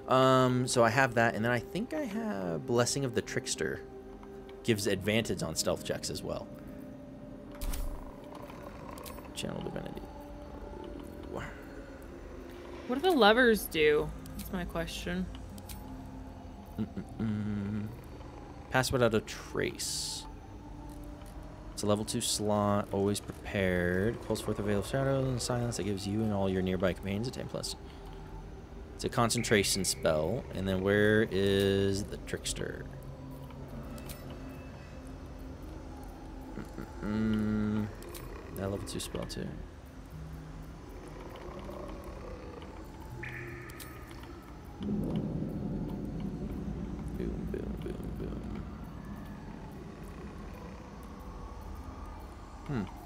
So I have that, and then I think I have Blessing of the Trickster. Gives advantage on stealth checks as well. Channel Divinity. What do the levers do? That's my question. Pass Without a Trace. It's a level 2 slot, always prepared. Calls forth a veil of shadows and silence that gives you and all your nearby companions a 10+. It's a concentration spell. And then where is the trickster? That level 2 spell too. Boom, boom, boom, boom.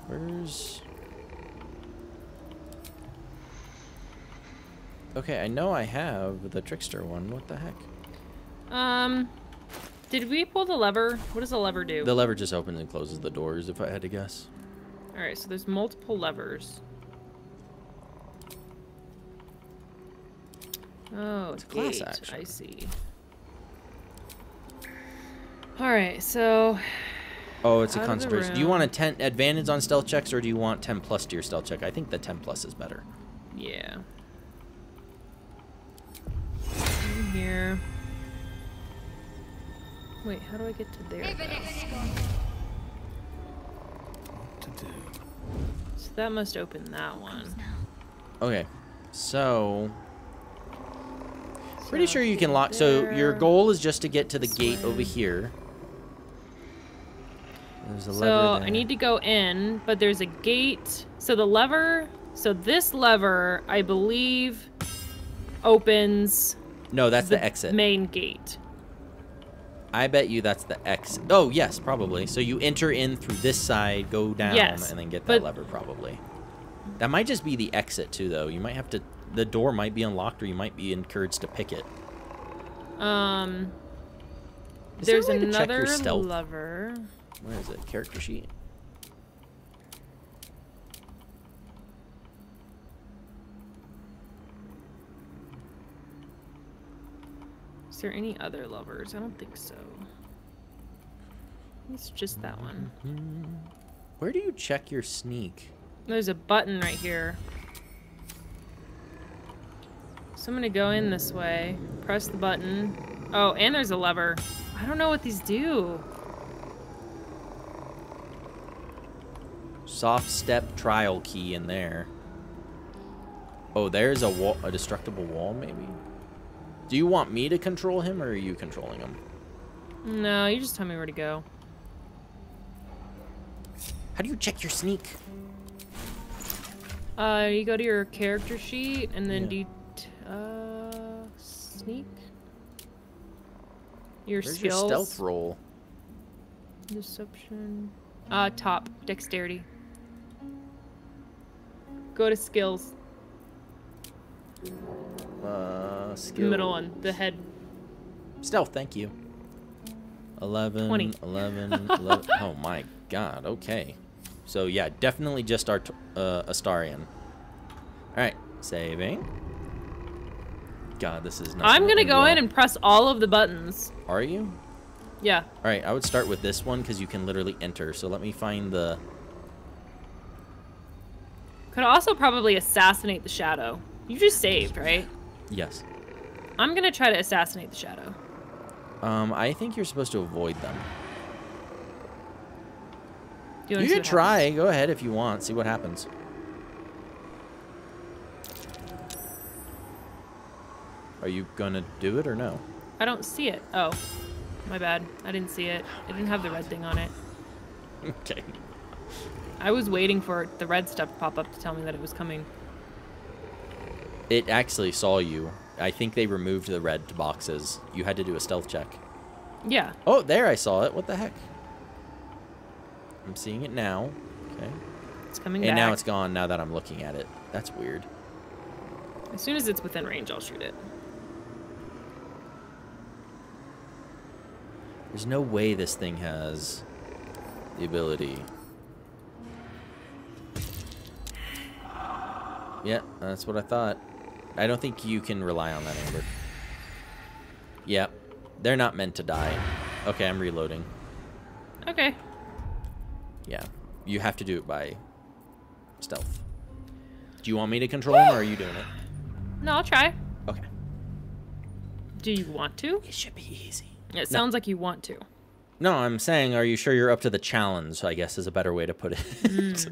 Where's... Okay, I know I have the trickster one. What the heck? Did we pull the lever? What does the lever do? The lever just opens and closes the doors, if I had to guess. Alright, so there's multiple levers. Oh, it's a class action. I see. Alright, so... Oh, it's a concentration. Do you want a 10 advantage on stealth checks, or do you want 10+ to your stealth check? I think the 10+ is better. Yeah. In here. Wait, how do I get to there? What to do? So that must open that one. Okay, so... Pretty sure you can lock. So your goal is just to get to the gate over here. There's a lever there. I need to go in, but there's a gate. So the lever. So this lever, I believe, opens. No, that's the exit. Main gate. I bet you that's the exit. Oh yes, probably. So you enter in through this side, go down, and then get that lever. Probably. That might just be the exit too, though. You might have to. The door might be unlocked, or you might be encouraged to pick it. There's another lever. Where is it? Character sheet. Is there any other levers? I don't think so. It's just that one. Where do you check your sneak? There's a button right here. So I'm gonna go in this way, press the button. Oh, and there's a lever. I don't know what these do. Soft Step Trial key in there. Oh, there's a wall, a destructible wall, maybe? Do you want me to control him, or are you controlling him? No, you just tell me where to go. How do you check your sneak? You go to your character sheet, and then do you sneak? Your Where's skills? Your stealth roll? Deception. Top. Dexterity. Go to skills. Skills. Middle one. The head. Stealth, thank you. 11. 20. 11. 11. Oh my god, okay. So yeah, definitely just our Astarion. Alright, saving. God, this is not. I'm going to go in and press all of the buttons. Are you? Yeah. All right, I would start with this one because you can literally enter. So let me find the... Could also probably assassinate the shadow. You just saved, right? Yes. I'm going to try to assassinate the shadow. I think you're supposed to avoid them. You can try. Happens? Go ahead if you want. See what happens. Are you gonna do it or no? I don't see it. Oh, my bad. I didn't see it. It didn't have the red thing on it. Okay. I was waiting for the red stuff to pop up to tell me that it was coming. It actually saw you. I think they removed the red boxes. You had to do a stealth check. Yeah. Oh, there I saw it. What the heck? I'm seeing it now. Okay. It's coming back. And now it's gone now that I'm looking at it. That's weird. As soon as it's within range, I'll shoot it. There's no way this thing has the ability. Yeah, that's what I thought. I don't think you can rely on that, Amber. Yeah, they're not meant to die. Okay, I'm reloading. Okay. Yeah, you have to do it by stealth. Do you want me to control him, or are you doing it? No, I'll try. Okay. Do you want to? It should be easy. It sounds like you want to. No, I'm saying, are you sure you're up to the challenge, I guess is a better way to put it.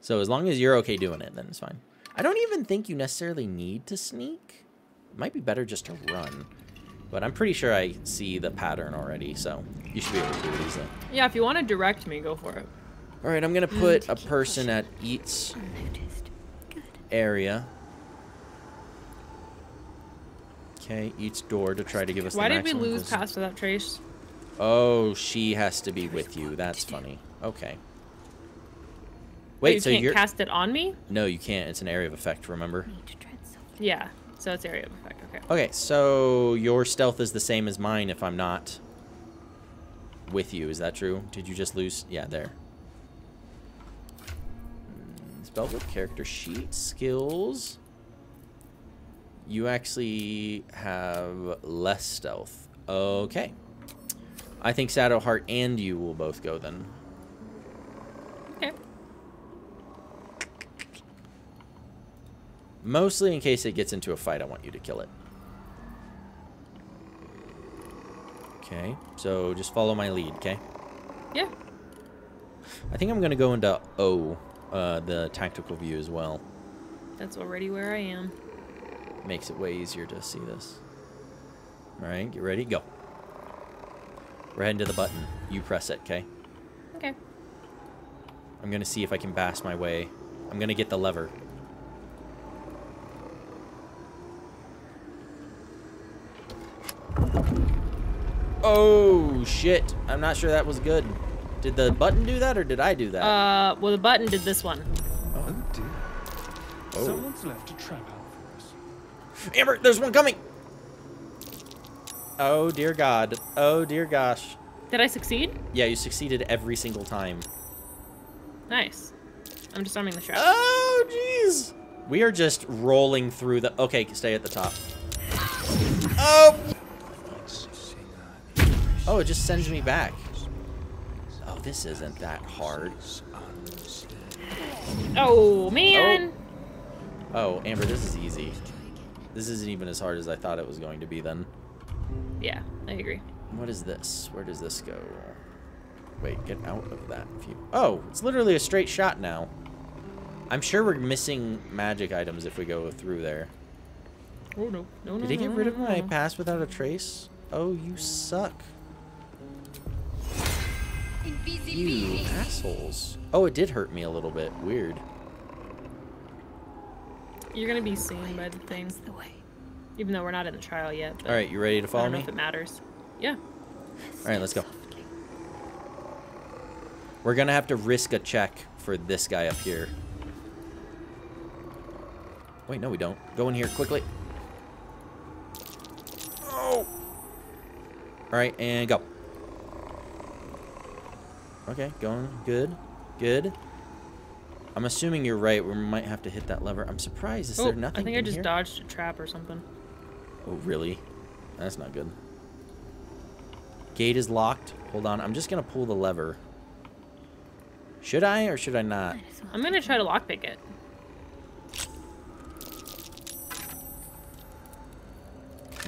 So as long as you're okay doing it, then it's fine. I don't even think you necessarily need to sneak. It might be better just to run. But I'm pretty sure I see the pattern already, so you should be able to do it. Yeah, if you want to direct me, go for it. All right, I'm going to put a person at each area. Okay, each door to try to give us the maximum. Why did we lose Pass Without Trace? Oh, she has to be with you. That's funny. Okay. Wait, you so can't cast it on me? No, you can't. It's an area of effect, remember? Yeah, so it's area of effect. Okay. Okay, so your stealth is the same as mine if I'm not with you. Is that true? Did you just lose? Yeah, there. Spellbook, character sheet, skills. You actually have less stealth. Okay. I think Shadowheart and you will both go then. Okay. Mostly in case it gets into a fight, I want you to kill it. Okay, so just follow my lead, okay? Yeah. I think I'm going to go into O, the tactical view as well. That's already where I am. Makes it way easier to see this. All right, get ready, go. We're heading to the button. You press it, okay? Okay. I'm going to see if I can bash my way. I'm going to get the lever. Oh, shit. I'm not sure that was good. Did the button do that, or did I do that? Well, the button did this one. Oh, dear. Oh. Someone's left a trap out for us. Amber, there's one coming! Oh, dear God. Oh, dear gosh. Did I succeed? Yeah, you succeeded every single time. Nice. I'm disarming the trap. Oh, jeez. We are just rolling through the... Okay, stay at the top. Oh! Oh, it just sends me back. Oh, this isn't that hard. Oh, man. Oh, Amber, this is easy. This isn't even as hard as I thought it was going to be then. Yeah, I agree. What is this? Where does this go? Wait, get out of that. Oh, it's literally a straight shot now. I'm sure we're missing magic items if we go through there. Oh, no. No, no. Did he get rid of my Pass Without a Trace? Oh, you suck. You assholes. Oh, it did hurt me a little bit. Weird. You're going to be seen by the thing. Even though we're not in the trial yet. All right, you ready to follow me? I don't know if it matters. Yeah. All right, let's go. We're going to have to risk a check for this guy up here. Wait, no, we don't. Go in here quickly. Oh. All right, and go. Okay, going good, good. I'm assuming you're right. We might have to hit that lever. I'm surprised. Is there nothing? I think I just dodged a trap or something. Oh, really? That's not good. Gate is locked. Hold on. I'm just gonna pull the lever. Should I or should I not? I'm gonna try to lockpick it.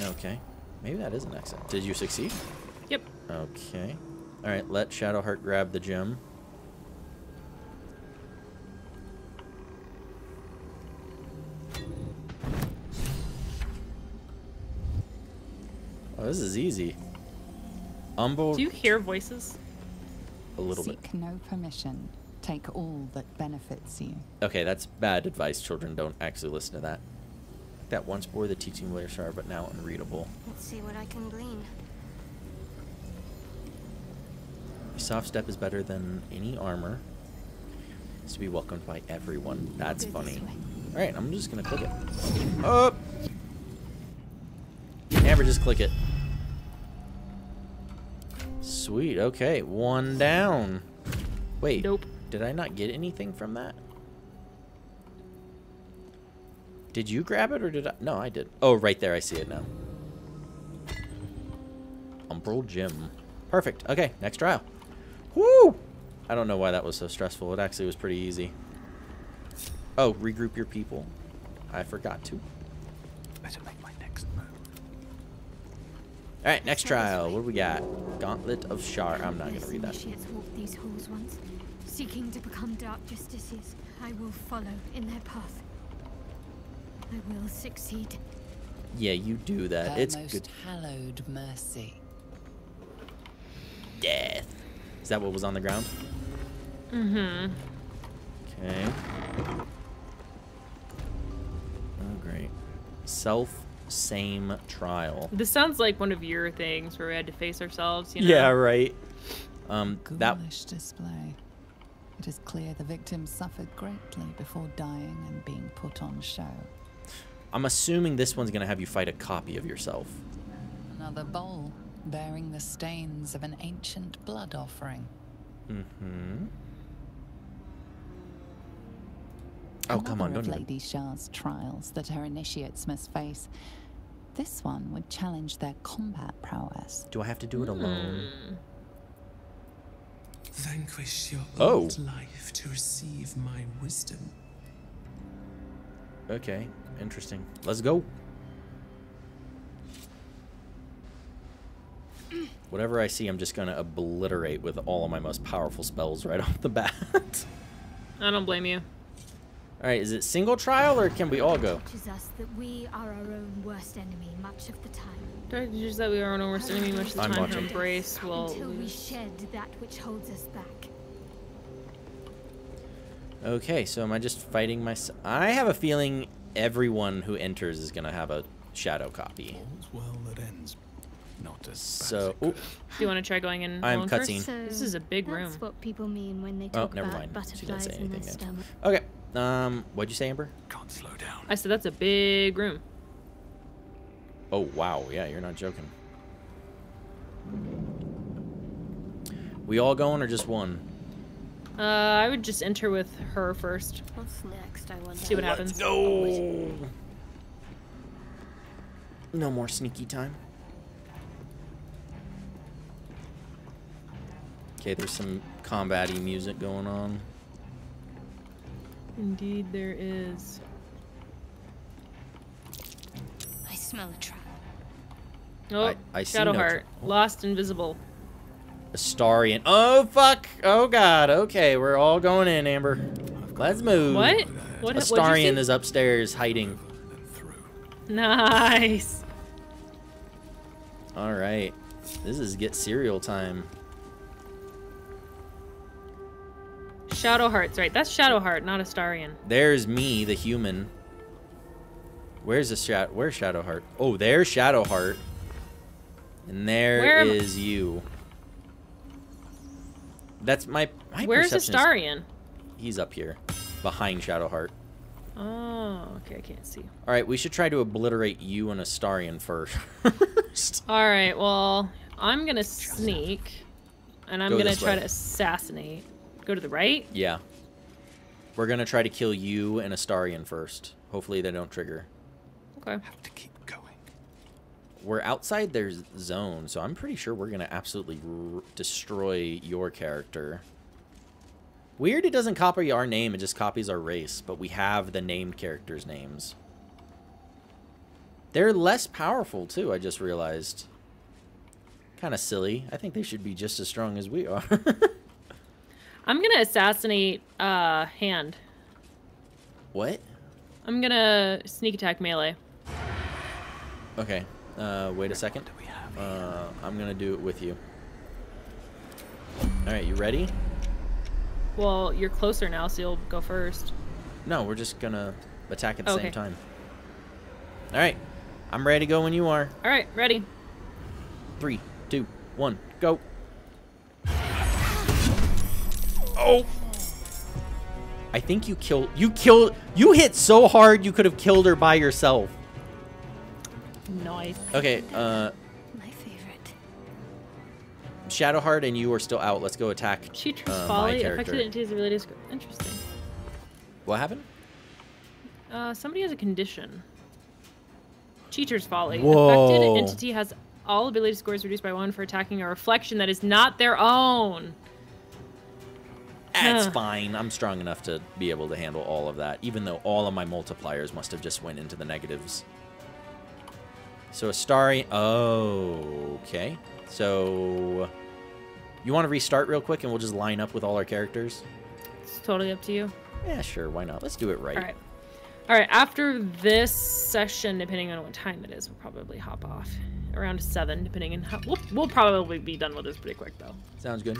Okay. Maybe that is an exit. Did you succeed? Yep. Okay. All right, let Shadowheart grab the gem. Oh, this is easy. Umbral. Do you hear voices? A little bit. Seek no permission. Take all that benefits you. Okay, that's bad advice. Children don't actually listen to that. That once bore the teaching of Glorious Vaulting, but now unreadable. Let's see what I can glean. Soft Step is better than any armor. It's to be welcomed by everyone. That's funny. All right, I'm just gonna click it. Oh! Amber, just click it. Sweet, okay, one down. Wait, nope. Did I not get anything from that? Did you grab it or did I? No, I did. Oh, right there, I see it now. Umbral Gem. Perfect, okay, next trial. Woo! I don't know why that was so stressful. It actually was pretty easy. Oh, regroup your people. I forgot to. Better make my next move. Alright, next trial. What do we got? Gauntlet of Shar. I'm not gonna read that. Initiates walked these halls once, seeking to become dark justices. I will follow in their path. I will succeed. Yeah, you do that. It's good. Hallowed mercy. Death. Is that what was on the ground? Mm-hmm. Okay. Oh, great. Self-same trial. This sounds like one of your things where we had to face ourselves, you know? Yeah, right. Ghoulish display. It is clear the victim suffered greatly before dying and being put on show. I'm assuming this one's going to have you fight a copy of yourself. Another bowl bearing the stains of an ancient blood offering. Mm-hmm. Oh, come on, don't you? Lady Shar's trials that her initiates must face. This one would challenge their combat prowess. Do I have to do it alone? Vanquish your old life to receive my wisdom. Okay, interesting. Let's go. Whatever I see, I'm just going to obliterate with all of my most powerful spells right off the bat. I don't blame you. All right, is it single trial or can we all go? It teaches us that we are our own worst enemy much of the time. It teaches that we are our own worst enemy much of the time. Embrace will until we shed that which holds us back. Okay, so am I just fighting myself? I have a feeling everyone who enters is going to have a shadow copy. Well, it ends. Not as so. Do you want to try going in? I'm cutscene. So this is a big room. That's what people mean when they talk about butterflies in their stomach. Okay. What'd you say, Amber? Can't slow down. I said that's a big room. Oh wow, yeah, you're not joking. We all going or just one? I would just enter with her first. What's next? I wonder. See what happens. No. No more sneaky time. Okay, there's some combat-y music going on. Indeed, there is. I smell a trap. Oh, I Shadowheart. No Lost, invisible. Astarion. Oh, fuck. Oh, God. Okay, we're all going in, Amber. Let's move. What? Astarion is upstairs hiding. Nice. All right. This is get cereal time. Shadowheart's right. That's Shadowheart, not Astarion. There's me, the human. Where's the Where's Shadowheart? Oh, there's Shadowheart. And there is you. That's my Where's Astarion? He's up here, behind Shadowheart. Oh, okay, I can't see. All right, we should try to obliterate you and Astarion first. All right, well, I'm gonna sneak, and I'm gonna try to assassinate. Go to the right? Yeah. We're going to try to kill you and Astarion first. Hopefully they don't trigger. Okay. Have to keep going. We're outside their zone, so I'm pretty sure we're going to absolutely destroy your character. Weird, it doesn't copy our name, it just copies our race, but we have the named characters' names. They're less powerful, too, I just realized. Kind of silly. I think they should be just as strong as we are. I'm going to assassinate Hand. What? I'm going to sneak attack melee. Okay. Wait a second. I'm going to do it with you. All right, you ready? Well, you're closer now, so you'll go first. No, we're just going to attack at the same time. All right. I'm ready to go when you are. All right, ready. 3, 2, 1, go. Oh, I think you killed. You hit so hard you could have killed her by yourself. Nice. Okay. My favorite. Shadowheart and you are still out. Let's go attack. Cheater's Folly. Affected entities are related. Interesting. What happened? Somebody has a condition. Cheater's Folly. Whoa. Affected entity has all ability scores reduced by 1 for attacking a reflection that is not their own. That's fine. I'm strong enough to be able to handle all of that, even though all of my multipliers must have just went into the negatives. So Astarion. Oh, okay. So you want to restart real quick, and we'll just line up with all our characters? It's totally up to you. Yeah, sure. Why not? Let's do it right. All right. All right. After this session, depending on what time it is, we'll probably hop off around 7, depending on how... We'll probably be done with this pretty quick, though. Sounds good.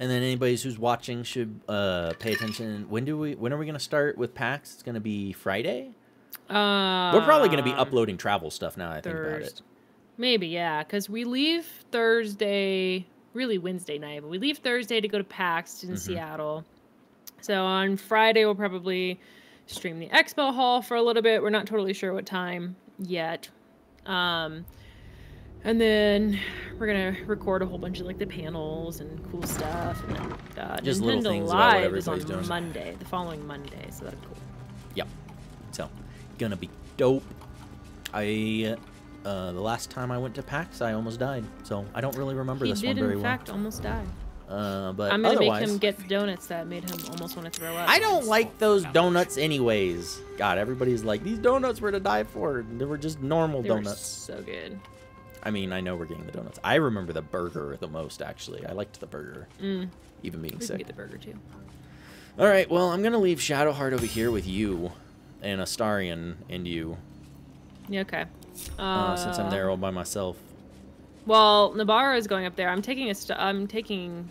And then anybody who's watching should pay attention. When are we going to start with PAX? It's going to be Friday? We're probably going to be uploading travel stuff now that I think about it. Maybe, yeah, because we leave Thursday, really Wednesday night, but we leave Thursday to go to PAX in Seattle. So on Friday, we'll probably stream the expo hall for a little bit. We're not totally sure what time yet. And then we're going to record a whole bunch of, like, the panels and cool stuff. And then, just Nintendo little things Live about what is on doing. Monday, the following Monday, so that'd be cool. Yep. So, gonna be dope. The last time I went to PAX, I almost died, so I don't really remember this one very well. He did, in fact, almost die. But I'm going to make him get donuts that made him almost want to throw up. I don't like those donuts anyways. God, everybody's like, these donuts were to die for. They were just normal donuts. They were so good. I mean, I know we're getting the donuts. I remember the burger the most, actually. I liked the burger, even being sick. We can get the burger, too. All right, well, I'm going to leave Shadowheart over here with you and Astarion and you. Yeah, okay. Since I'm there all by myself. Well, Nabara is going up there. I'm taking...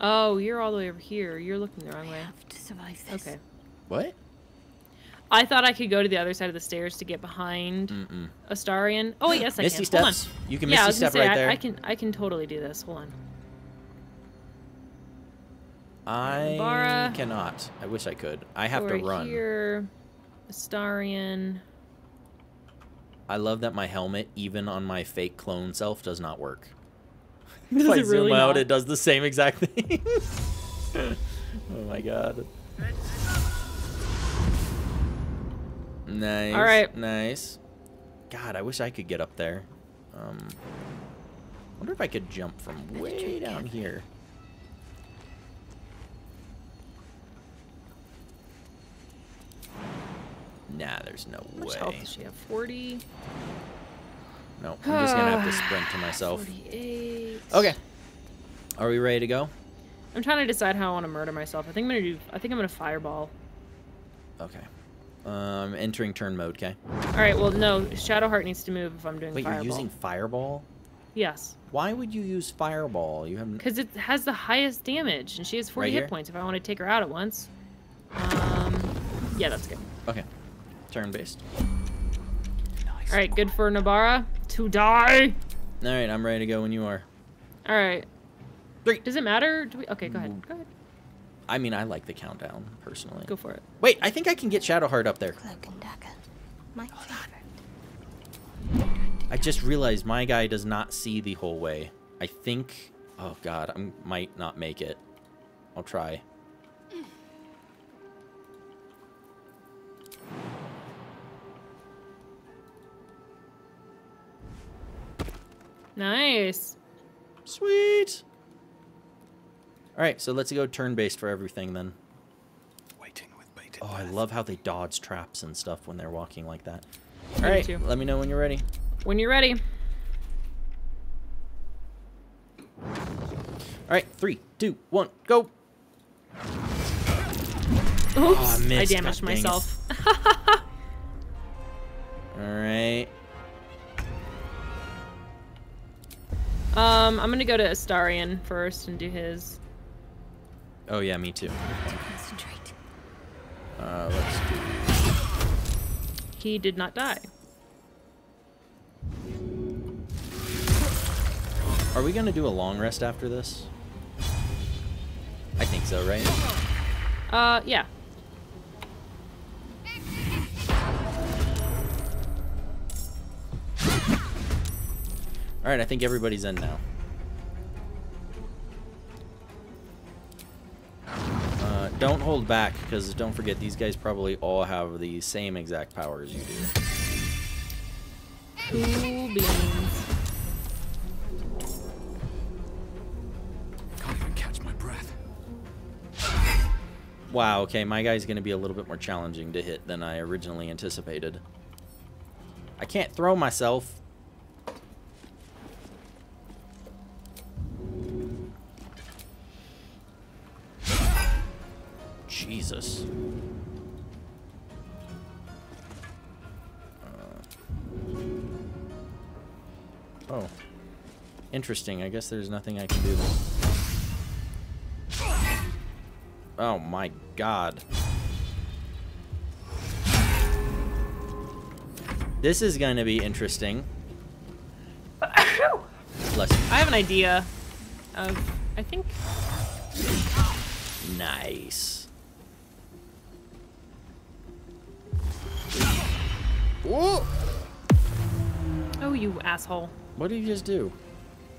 Oh, you're all the way over here. You're looking the wrong way. I have to survive this. Okay. What? I thought I could go to the other side of the stairs to get behind Astarion. Oh, yes, I can. Misty steps. Hold on. You can Misty Step right there. I can totally do this. Hold on. I cannot. I wish I could. I have to run. Here, Astarion. I love that my helmet, even on my fake clone self, does not work. If I zoom out, it does the same exact thing. Oh my god. Nice. All right. Nice. God, I wish I could get up there. I wonder if I could jump from way down here. Nah, there's no way. How much health does she have? 40? No, I'm just gonna have to sprint to myself. 48. Okay. Are we ready to go? I'm trying to decide how I want to murder myself. I think I'm gonna fireball. Okay. Entering turn mode, okay? Alright, well, no, Shadowheart needs to move if I'm doing fireball. Wait, you're using fireball? Yes. Why would you use fireball? You have because it has the highest damage, and she has 40 hit points if I want to take her out at once. Yeah, that's good. Okay. Turn-based. Nice. Alright, good for Nabara to die. Alright, I'm ready to go when you are. Alright. 3. Does it matter? Do we... Okay, go ahead. Go ahead. I mean, I like the countdown, personally. Go for it. Wait, I think I can get Shadowheart up there. Hold on. I just realized my guy does not see the whole way. I think... Oh, God. I might not make it. I'll try. Nice. Sweet. All right, so let's go turn-based for everything then. Waiting with bated breath. Oh, I love how they dodge traps and stuff when they're walking like that. All right, let me know when you're ready. When you're ready. All right, 3, 2, 1, go. Oops, oh, I damaged myself. All right. I'm going to go to Astarion first and do his. Oh, yeah, me too. Okay. Concentrate. Let's do... He did not die. Are we going to do a long rest after this? I think so, right? Yeah. All right, I think everybody's in now. Don't hold back, because don't forget, these guys probably all have the same exact power as you do. Cool beans. Can't even catch my breath. Wow, okay, my guy's going to be a little bit more challenging to hit than I originally anticipated. I can't throw myself. Jesus. Oh. Interesting. I guess there's nothing I can do then. Oh my god. This is going to be interesting. Bless you. I have an idea of, I think. Nice. Whoa. Oh, you asshole. What did you just do?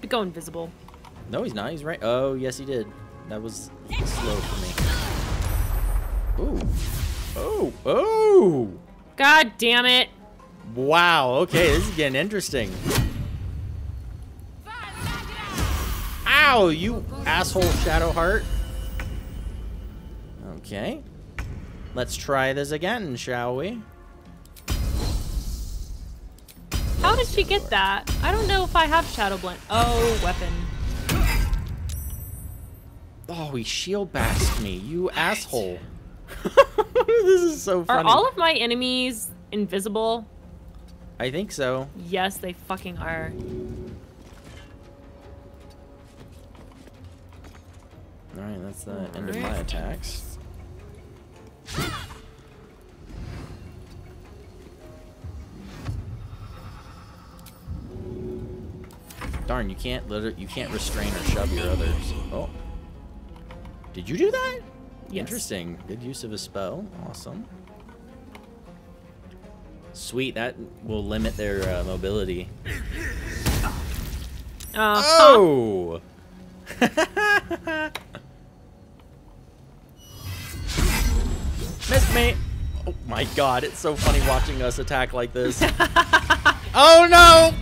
Go invisible. No, he's not. He's right. Oh, yes, he did. That was slow for me. Ooh. Oh. Oh. God damn it. Wow. Okay, this is getting interesting. Ow, you asshole, Shadowheart. Okay. Let's try this again, shall we? How did she get that? I don't know if I have Shadowblade. Oh, weapon. Oh, he shield bashed me. You asshole. This is so funny. Are all of my enemies invisible? I think so. Yes, they fucking are. All right, that's the end of my attacks. Darn, you can't restrain or shove your others. Oh, did you do that? Yes. Interesting. Good use of a spell. Awesome. Sweet, that will limit their mobility. Oh! Missed me! Oh my god, it's so funny watching us attack like this. Oh no!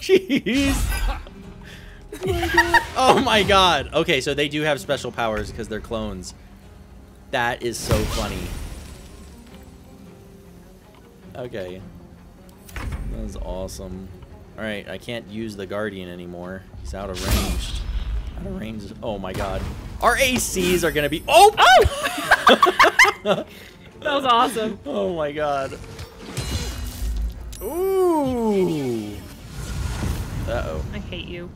Jeez! Oh my god! Okay, so they do have special powers because they're clones. That is so funny. Okay. That was awesome. Alright, I can't use the Guardian anymore. He's out of range. Out of range. Oh my god. Our ACs are gonna be. Oh! Oh! That was awesome. Oh my god. Ooh! Uh oh. I hate you.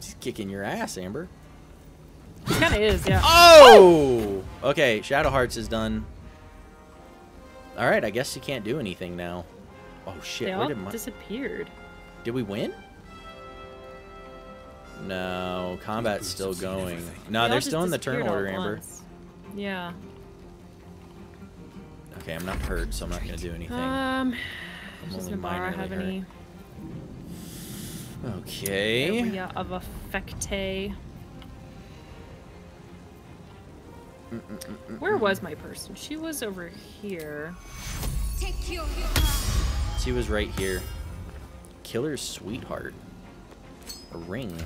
She's kicking your ass, Amber. She kinda is, yeah. Oh! Okay, Shadowhearts is done. All right, I guess you can't do anything now. Oh shit! They all disappeared. Did we win? No, combat's still going. No, they're still in the turn order, Amber. Yeah. Okay, I'm not hurt, so I'm not gonna do anything. Does Nabara have any? Okay. Area of effecte. Where was my person? She was over here. She was right here. Killer's Sweetheart. A ring.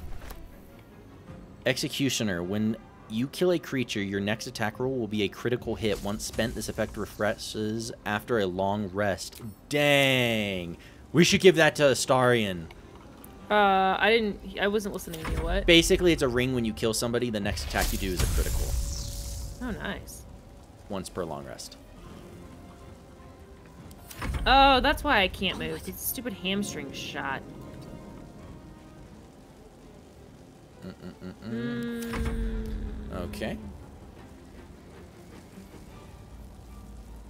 Executioner. When you kill a creature, your next attack roll will be a critical hit. Once spent, this effect refreshes after a long rest. Dang. We should give that to Astarion. I wasn't listening to you. What? Basically, it's a ring. When you kill somebody, the next attack you do is a critical. Oh, nice. Once per long rest. Oh, that's why I can't move. It's a stupid hamstring shot. Okay.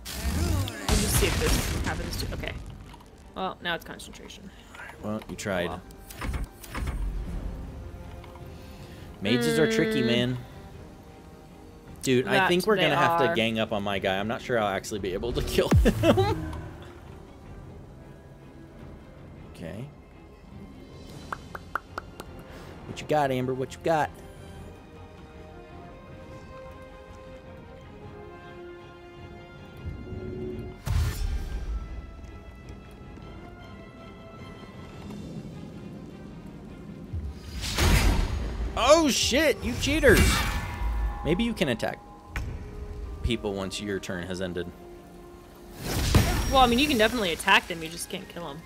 We'll just see if this happens to. Okay. Well, now it's concentration. Well, you tried. Oh, well. Mages are tricky, man. Dude, that I think we're going to have to gang up on my guy. I'm not sure I'll actually be able to kill him. Okay. What you got, Amber? What you got? Oh, shit. You cheaters. Maybe you can attack people once your turn has ended. Well, I mean, you can definitely attack them, you just can't kill them.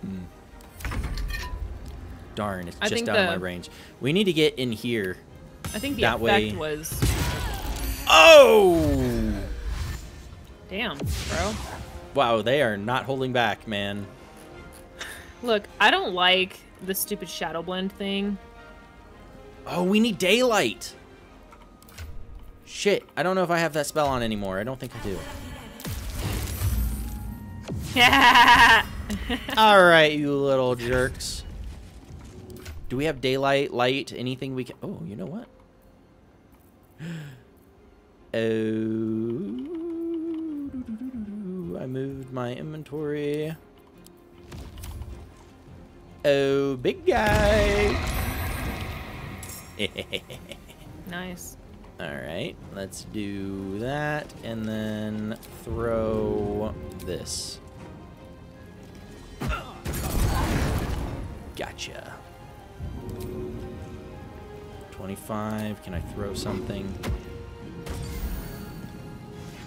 Hmm. Darn, it's just out of my range. We need to get in here. I think the effect was... Oh! Damn, bro. Wow, they are not holding back, man. Look, I don't like the stupid Shadowblend thing. Oh, we need Daylight! Shit, I don't know if I have that spell on anymore. I don't think I do. Alright, you little jerks. Do we have Daylight, Light, anything we can... Oh, you know what? Oh... I moved my inventory. Oh, big guy! Nice. Alright, let's do that, and then throw this. Gotcha. 25, can I throw something?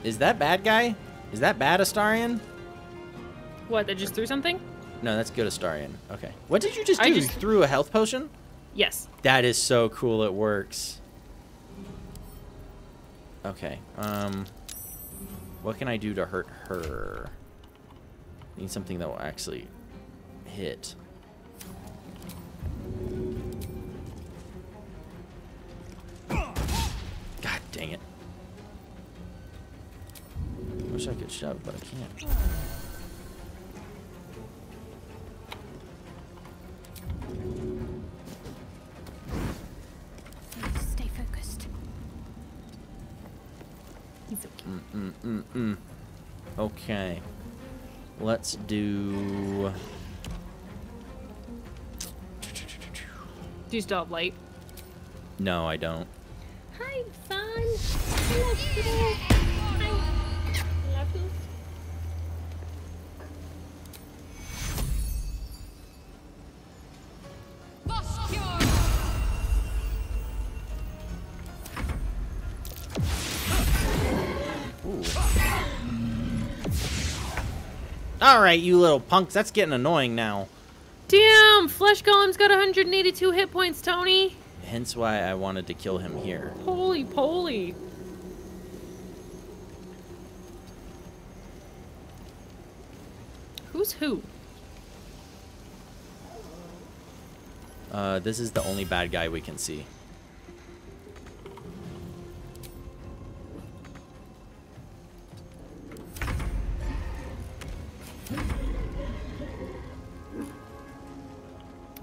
Is that bad guy? Is that bad, Astarion? What, that just threw something? No, that's good, Astarion. Okay. What did you just do? You threw a health potion? Yes. That is so cool, it works. Okay, what can I do to hurt her? I need something that will actually hit. God dang it. I wish I could shove, but I can't. Okay, let's do... Do you still have light? No, I don't. Hi, son. I love you. I love you. Alright, you little punks, that's getting annoying now. Damn, Flesh Golem's got 182 hit points, Tony. Hence why I wanted to kill him here. Holy poly. Who's who? This is the only bad guy we can see.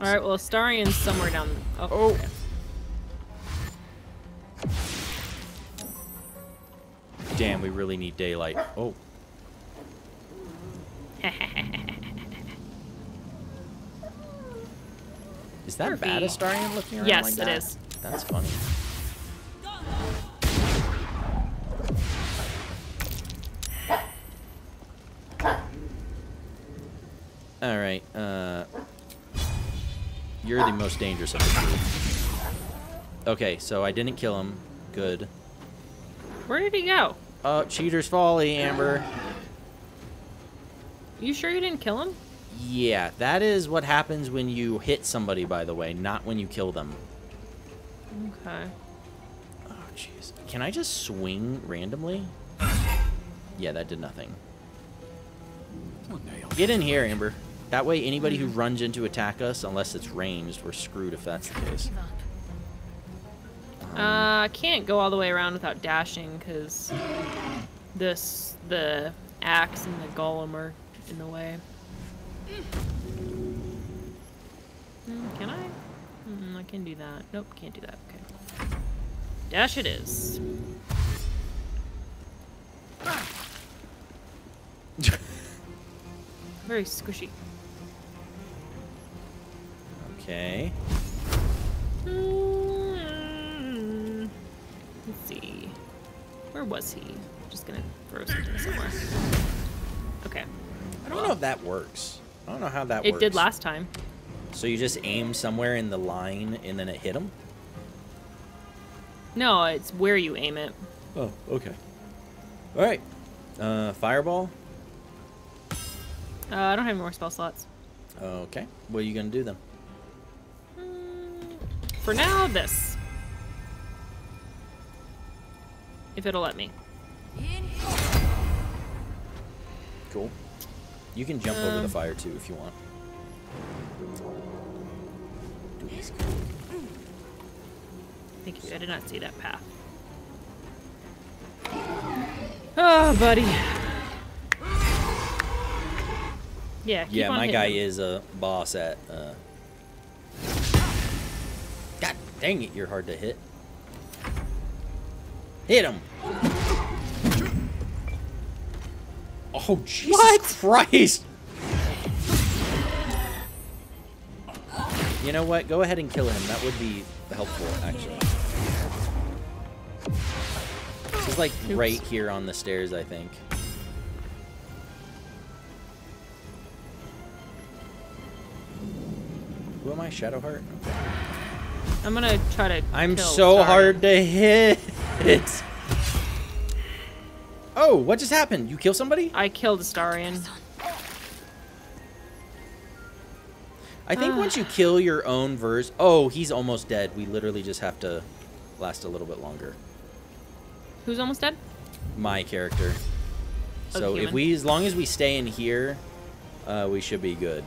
All right, well, Astarion's somewhere down. Oh. Oh. Damn, we really need Daylight. Oh. Is that bad, Astarion looking around like that? Yes, it is. That's funny. All right, you're the most dangerous of the group. Okay, so I didn't kill him. Good. Where did he go? Oh, Cheater's Folly, Amber. You sure you didn't kill him? Yeah, that is what happens when you hit somebody, by the way, not when you kill them. Okay. Oh, jeez. Can I just swing randomly? Yeah, that did nothing. Get in here, Amber. That way, anybody who runs in to attack us, unless it's ranged, we're screwed if that's the case. I can't go all the way around without dashing, because the axe and the golem are in the way. Can I? I can do that. Nope, can't do that. Okay. Dash it is. Very squishy. Okay. Let's see. Where was he? I'm just gonna throw something somewhere. Okay. I don't know if that works. I don't know how that works. It did last time. So you just aim somewhere in the line and then it hit him? No, it's where you aim it. Oh, okay. All right. Fireball? I don't have any more spell slots. Okay. What are you going to do then? For now, this. If it'll let me. Cool. You can jump over the fire too if you want. Thank you. I did not see that path. Oh, buddy. Yeah, keep on hitting. My guy is a boss at... God dang it, you're hard to hit. Hit him! Oh, Jesus Christ! You know what? Go ahead and kill him. That would be helpful, actually. This is like right here on the stairs, I think. Who am I? Shadowheart? Okay. I'm gonna try to. I'm so hard to hit. Oh, what just happened? You kill somebody? I killed Astarion. I think once you kill your own verse... Oh, he's almost dead. We literally just have to last a little bit longer. Who's almost dead? My character. Oh, so if we, as long as we stay in here, we should be good.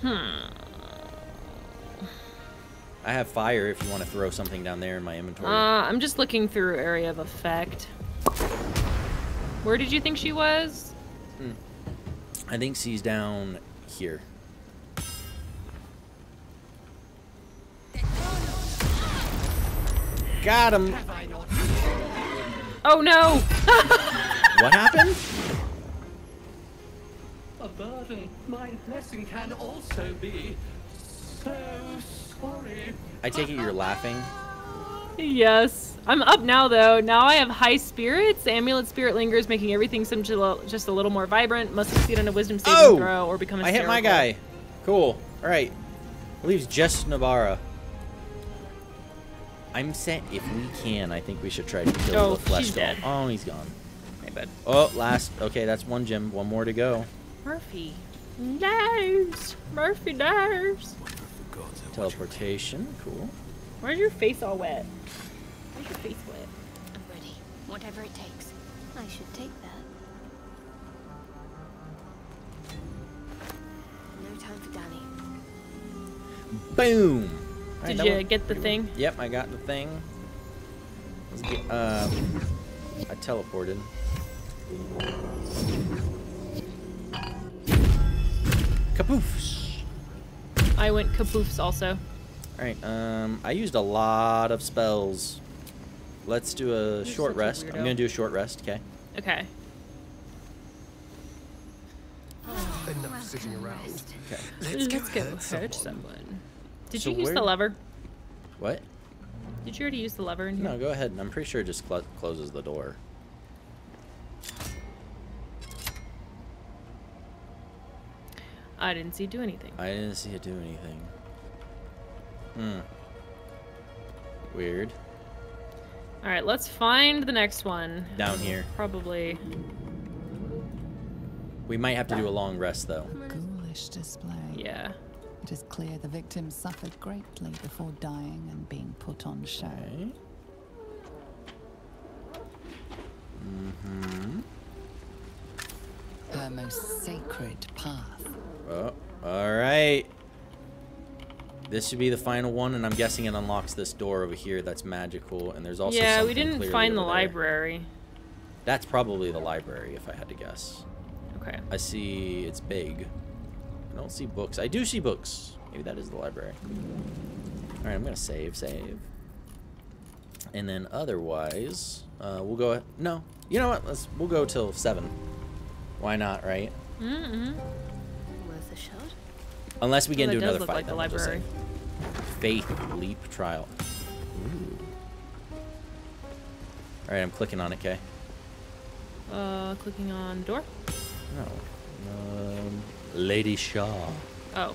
Hmm. I have fire if you want to throw something down there in my inventory. I'm just looking through area of effect. Where did you think she was? I think she's down here. Got him. Oh no! What happened? A burden. My blessing can also be so sorry. I take it you're laughing. Yes. I'm up now, though. Now I have high spirits. Amulet spirit lingers, making everything seem just a little more vibrant. Must succeed on a wisdom saving throw or become a hit my guy. Cool. All right. Leaves just Navara. I'm set. If we can, I think we should try to kill the Flesh Golem. Oh, he's gone. My bad. Oh, last. Okay, that's one gem. One more to go. Murphy. Knives. Murphy knives. Teleportation. Cool. Where's your face all wet? Where's your face wet? I'm ready. Whatever it takes. I should take that. No time for Danny. Boom! Did you get the thing? Yep, I got the thing. Let's get, I teleported. Kapoofs! I went kapoofs also. Alright, I used a lot of spells. Let's do a short rest. I'm going to do a short rest, okay? Okay. Enough sitting around. Okay. Let's go hurt someone. Did you use the lever? What? Did you already use the lever in here? No, go ahead. I'm pretty sure it just closes the door. I didn't see it do anything. I didn't see it do anything. Hmm. Weird. Alright, let's find the next one. Down here. Probably. We might have to do a long rest, though. Ghoulish display. Yeah. It is clear the victim suffered greatly before dying and being put on show. Okay. Mm-hmm. Her most sacred path. Oh, alright. This should be the final one, and I'm guessing it unlocks this door over here that's magical, and there's also something clearly over there. Yeah, we didn't find the library. That's probably the library, if I had to guess. Okay. I see it's big. I don't see books. I do see books. Maybe that is the library. Alright, I'm going to save. And then otherwise, we'll go... No. You know what? We'll go till 7. Why not, right? Mm-hmm. Worth a shot. Unless we get into another fight, then we'll just say Faith Leap Trial. Ooh. All right, I'm clicking on it, Kay. Clicking on the door? No. Lady Shar. Oh.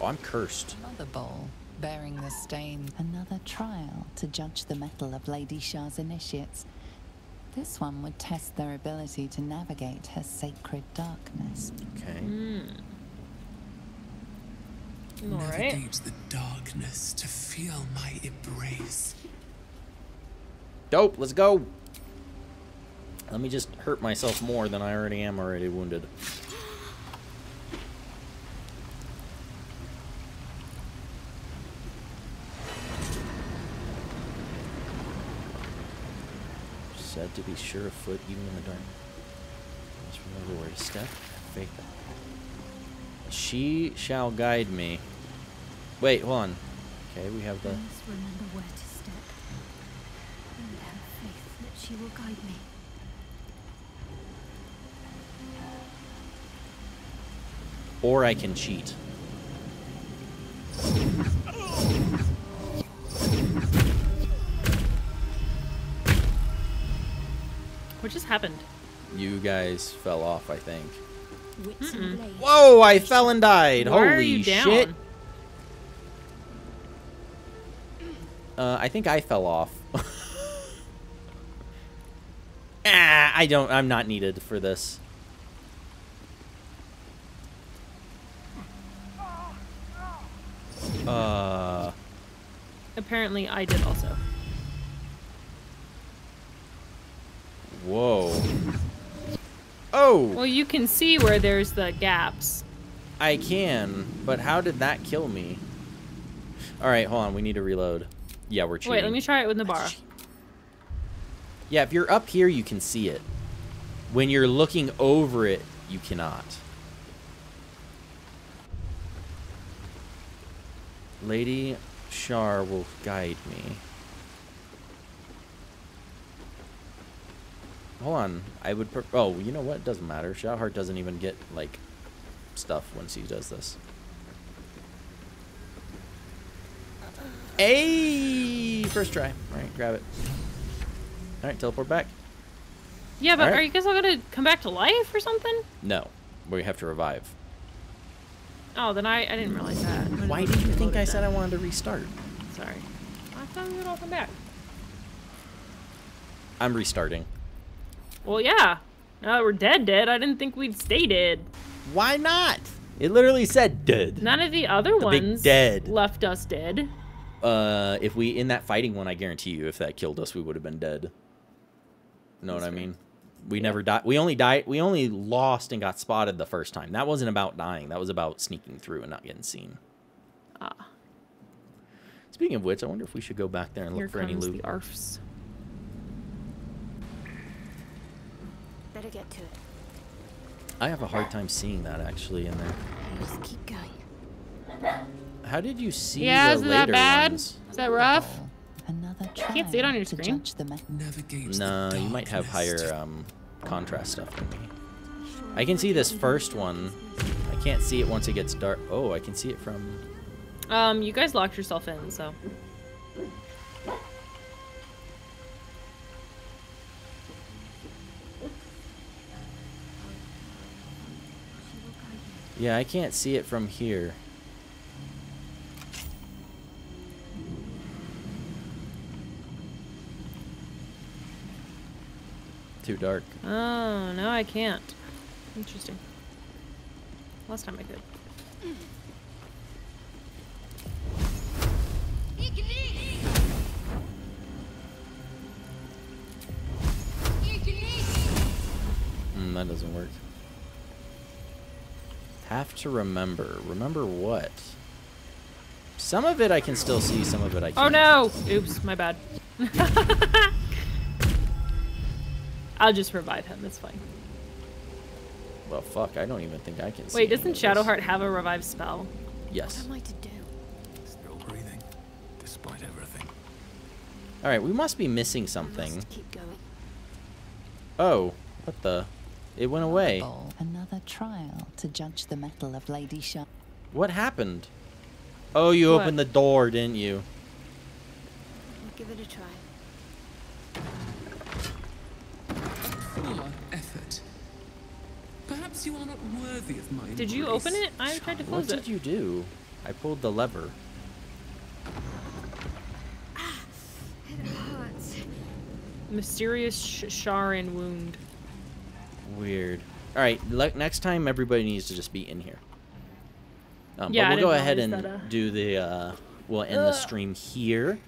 Oh, I'm cursed. Another bowl. bearing the stain. Another trial to judge the mettle of Lady Shar's initiates. This one would test their ability to navigate her sacred darkness. Okay. Mm. All right. Navigate the darkness to feel my embrace. Dope, let's go. Let me just hurt myself more than I already am already wounded. Said to be sure of foot even in the dark. Must remember where to step and fake that. She shall guide me. Wait, hold on. Okay, we have the... Please remember where to step. And have faith that she will guide me. Or I can cheat. What just happened? You guys fell off, I think. Mm-mm. Whoa, I fell and died. Why are you down? Holy shit. I think I fell off. I'm not needed for this. Apparently I did also. Whoa. Oh! Well, you can see where there's the gaps. I can, but how did that kill me? Alright, hold on, we need to reload. Yeah, we're cheating. Wait, let me try it with Nabara. Yeah, if you're up here, you can see it. When you're looking over it, you cannot. Lady Shar will guide me. Hold on, I would... Oh, you know what? It doesn't matter. Shadowheart doesn't even get, like, stuff when she does this. Hey! First try. Alright, grab it. Alright, teleport back. Yeah, but are you guys all gonna come back to life or something? No. We have to revive. Oh, then I didn't realize that. Why did you think I said I wanted to restart? Sorry. I thought we would all come back. I'm restarting. Well, yeah. Now that we're dead, I didn't think we'd stay dead. Why not? It literally said dead. None of the other ones left us dead. If we in that fighting one, I guarantee you, if that killed us, we would have been dead. Know what I mean? We never died. We only lost and got spotted the first time. That wasn't about dying. That was about sneaking through and not getting seen. Ah. Speaking of which, I wonder if we should go back there and look for any loot. Here comes the arfs. Better get to it. I have a hard time seeing that actually in there. Just keep going. How did you see the later that bad? Ones? Is that rough? Oh. Another try. I can't see it on your screen. Nah, you might have higher contrast stuff than me. I can see this first one. I can't see it once it gets dark. Oh, I can see it from... you guys locked yourself in, so... Yeah, I can't see it from here. Too dark. Oh, no, I can't. Interesting. Last time I could. That doesn't work. Have to remember. Remember what? Some of it I can still see, some of it I can't. Oh no! Oops, my bad. I'll just revive him, it's fine. Well, fuck, I don't even think I can see. Wait, doesn't Shadowheart have a revive spell? Yes. What am I to do? Still breathing, despite everything. Alright, we must be missing something. Must keep going. Oh, what the? It went away. Another trial to judge the mettle of Lady Shar. What happened? Oh, you opened the door, didn't you? I'll give it a try. Full effort. Perhaps you are not worthy of my embrace. Did you open it? I tried to close it. What did you do? I pulled the lever. Mysterious Sharan wound. Weird. All right, next time everybody needs to just be in here. Yeah, but we'll go ahead and do the. We'll end the stream here.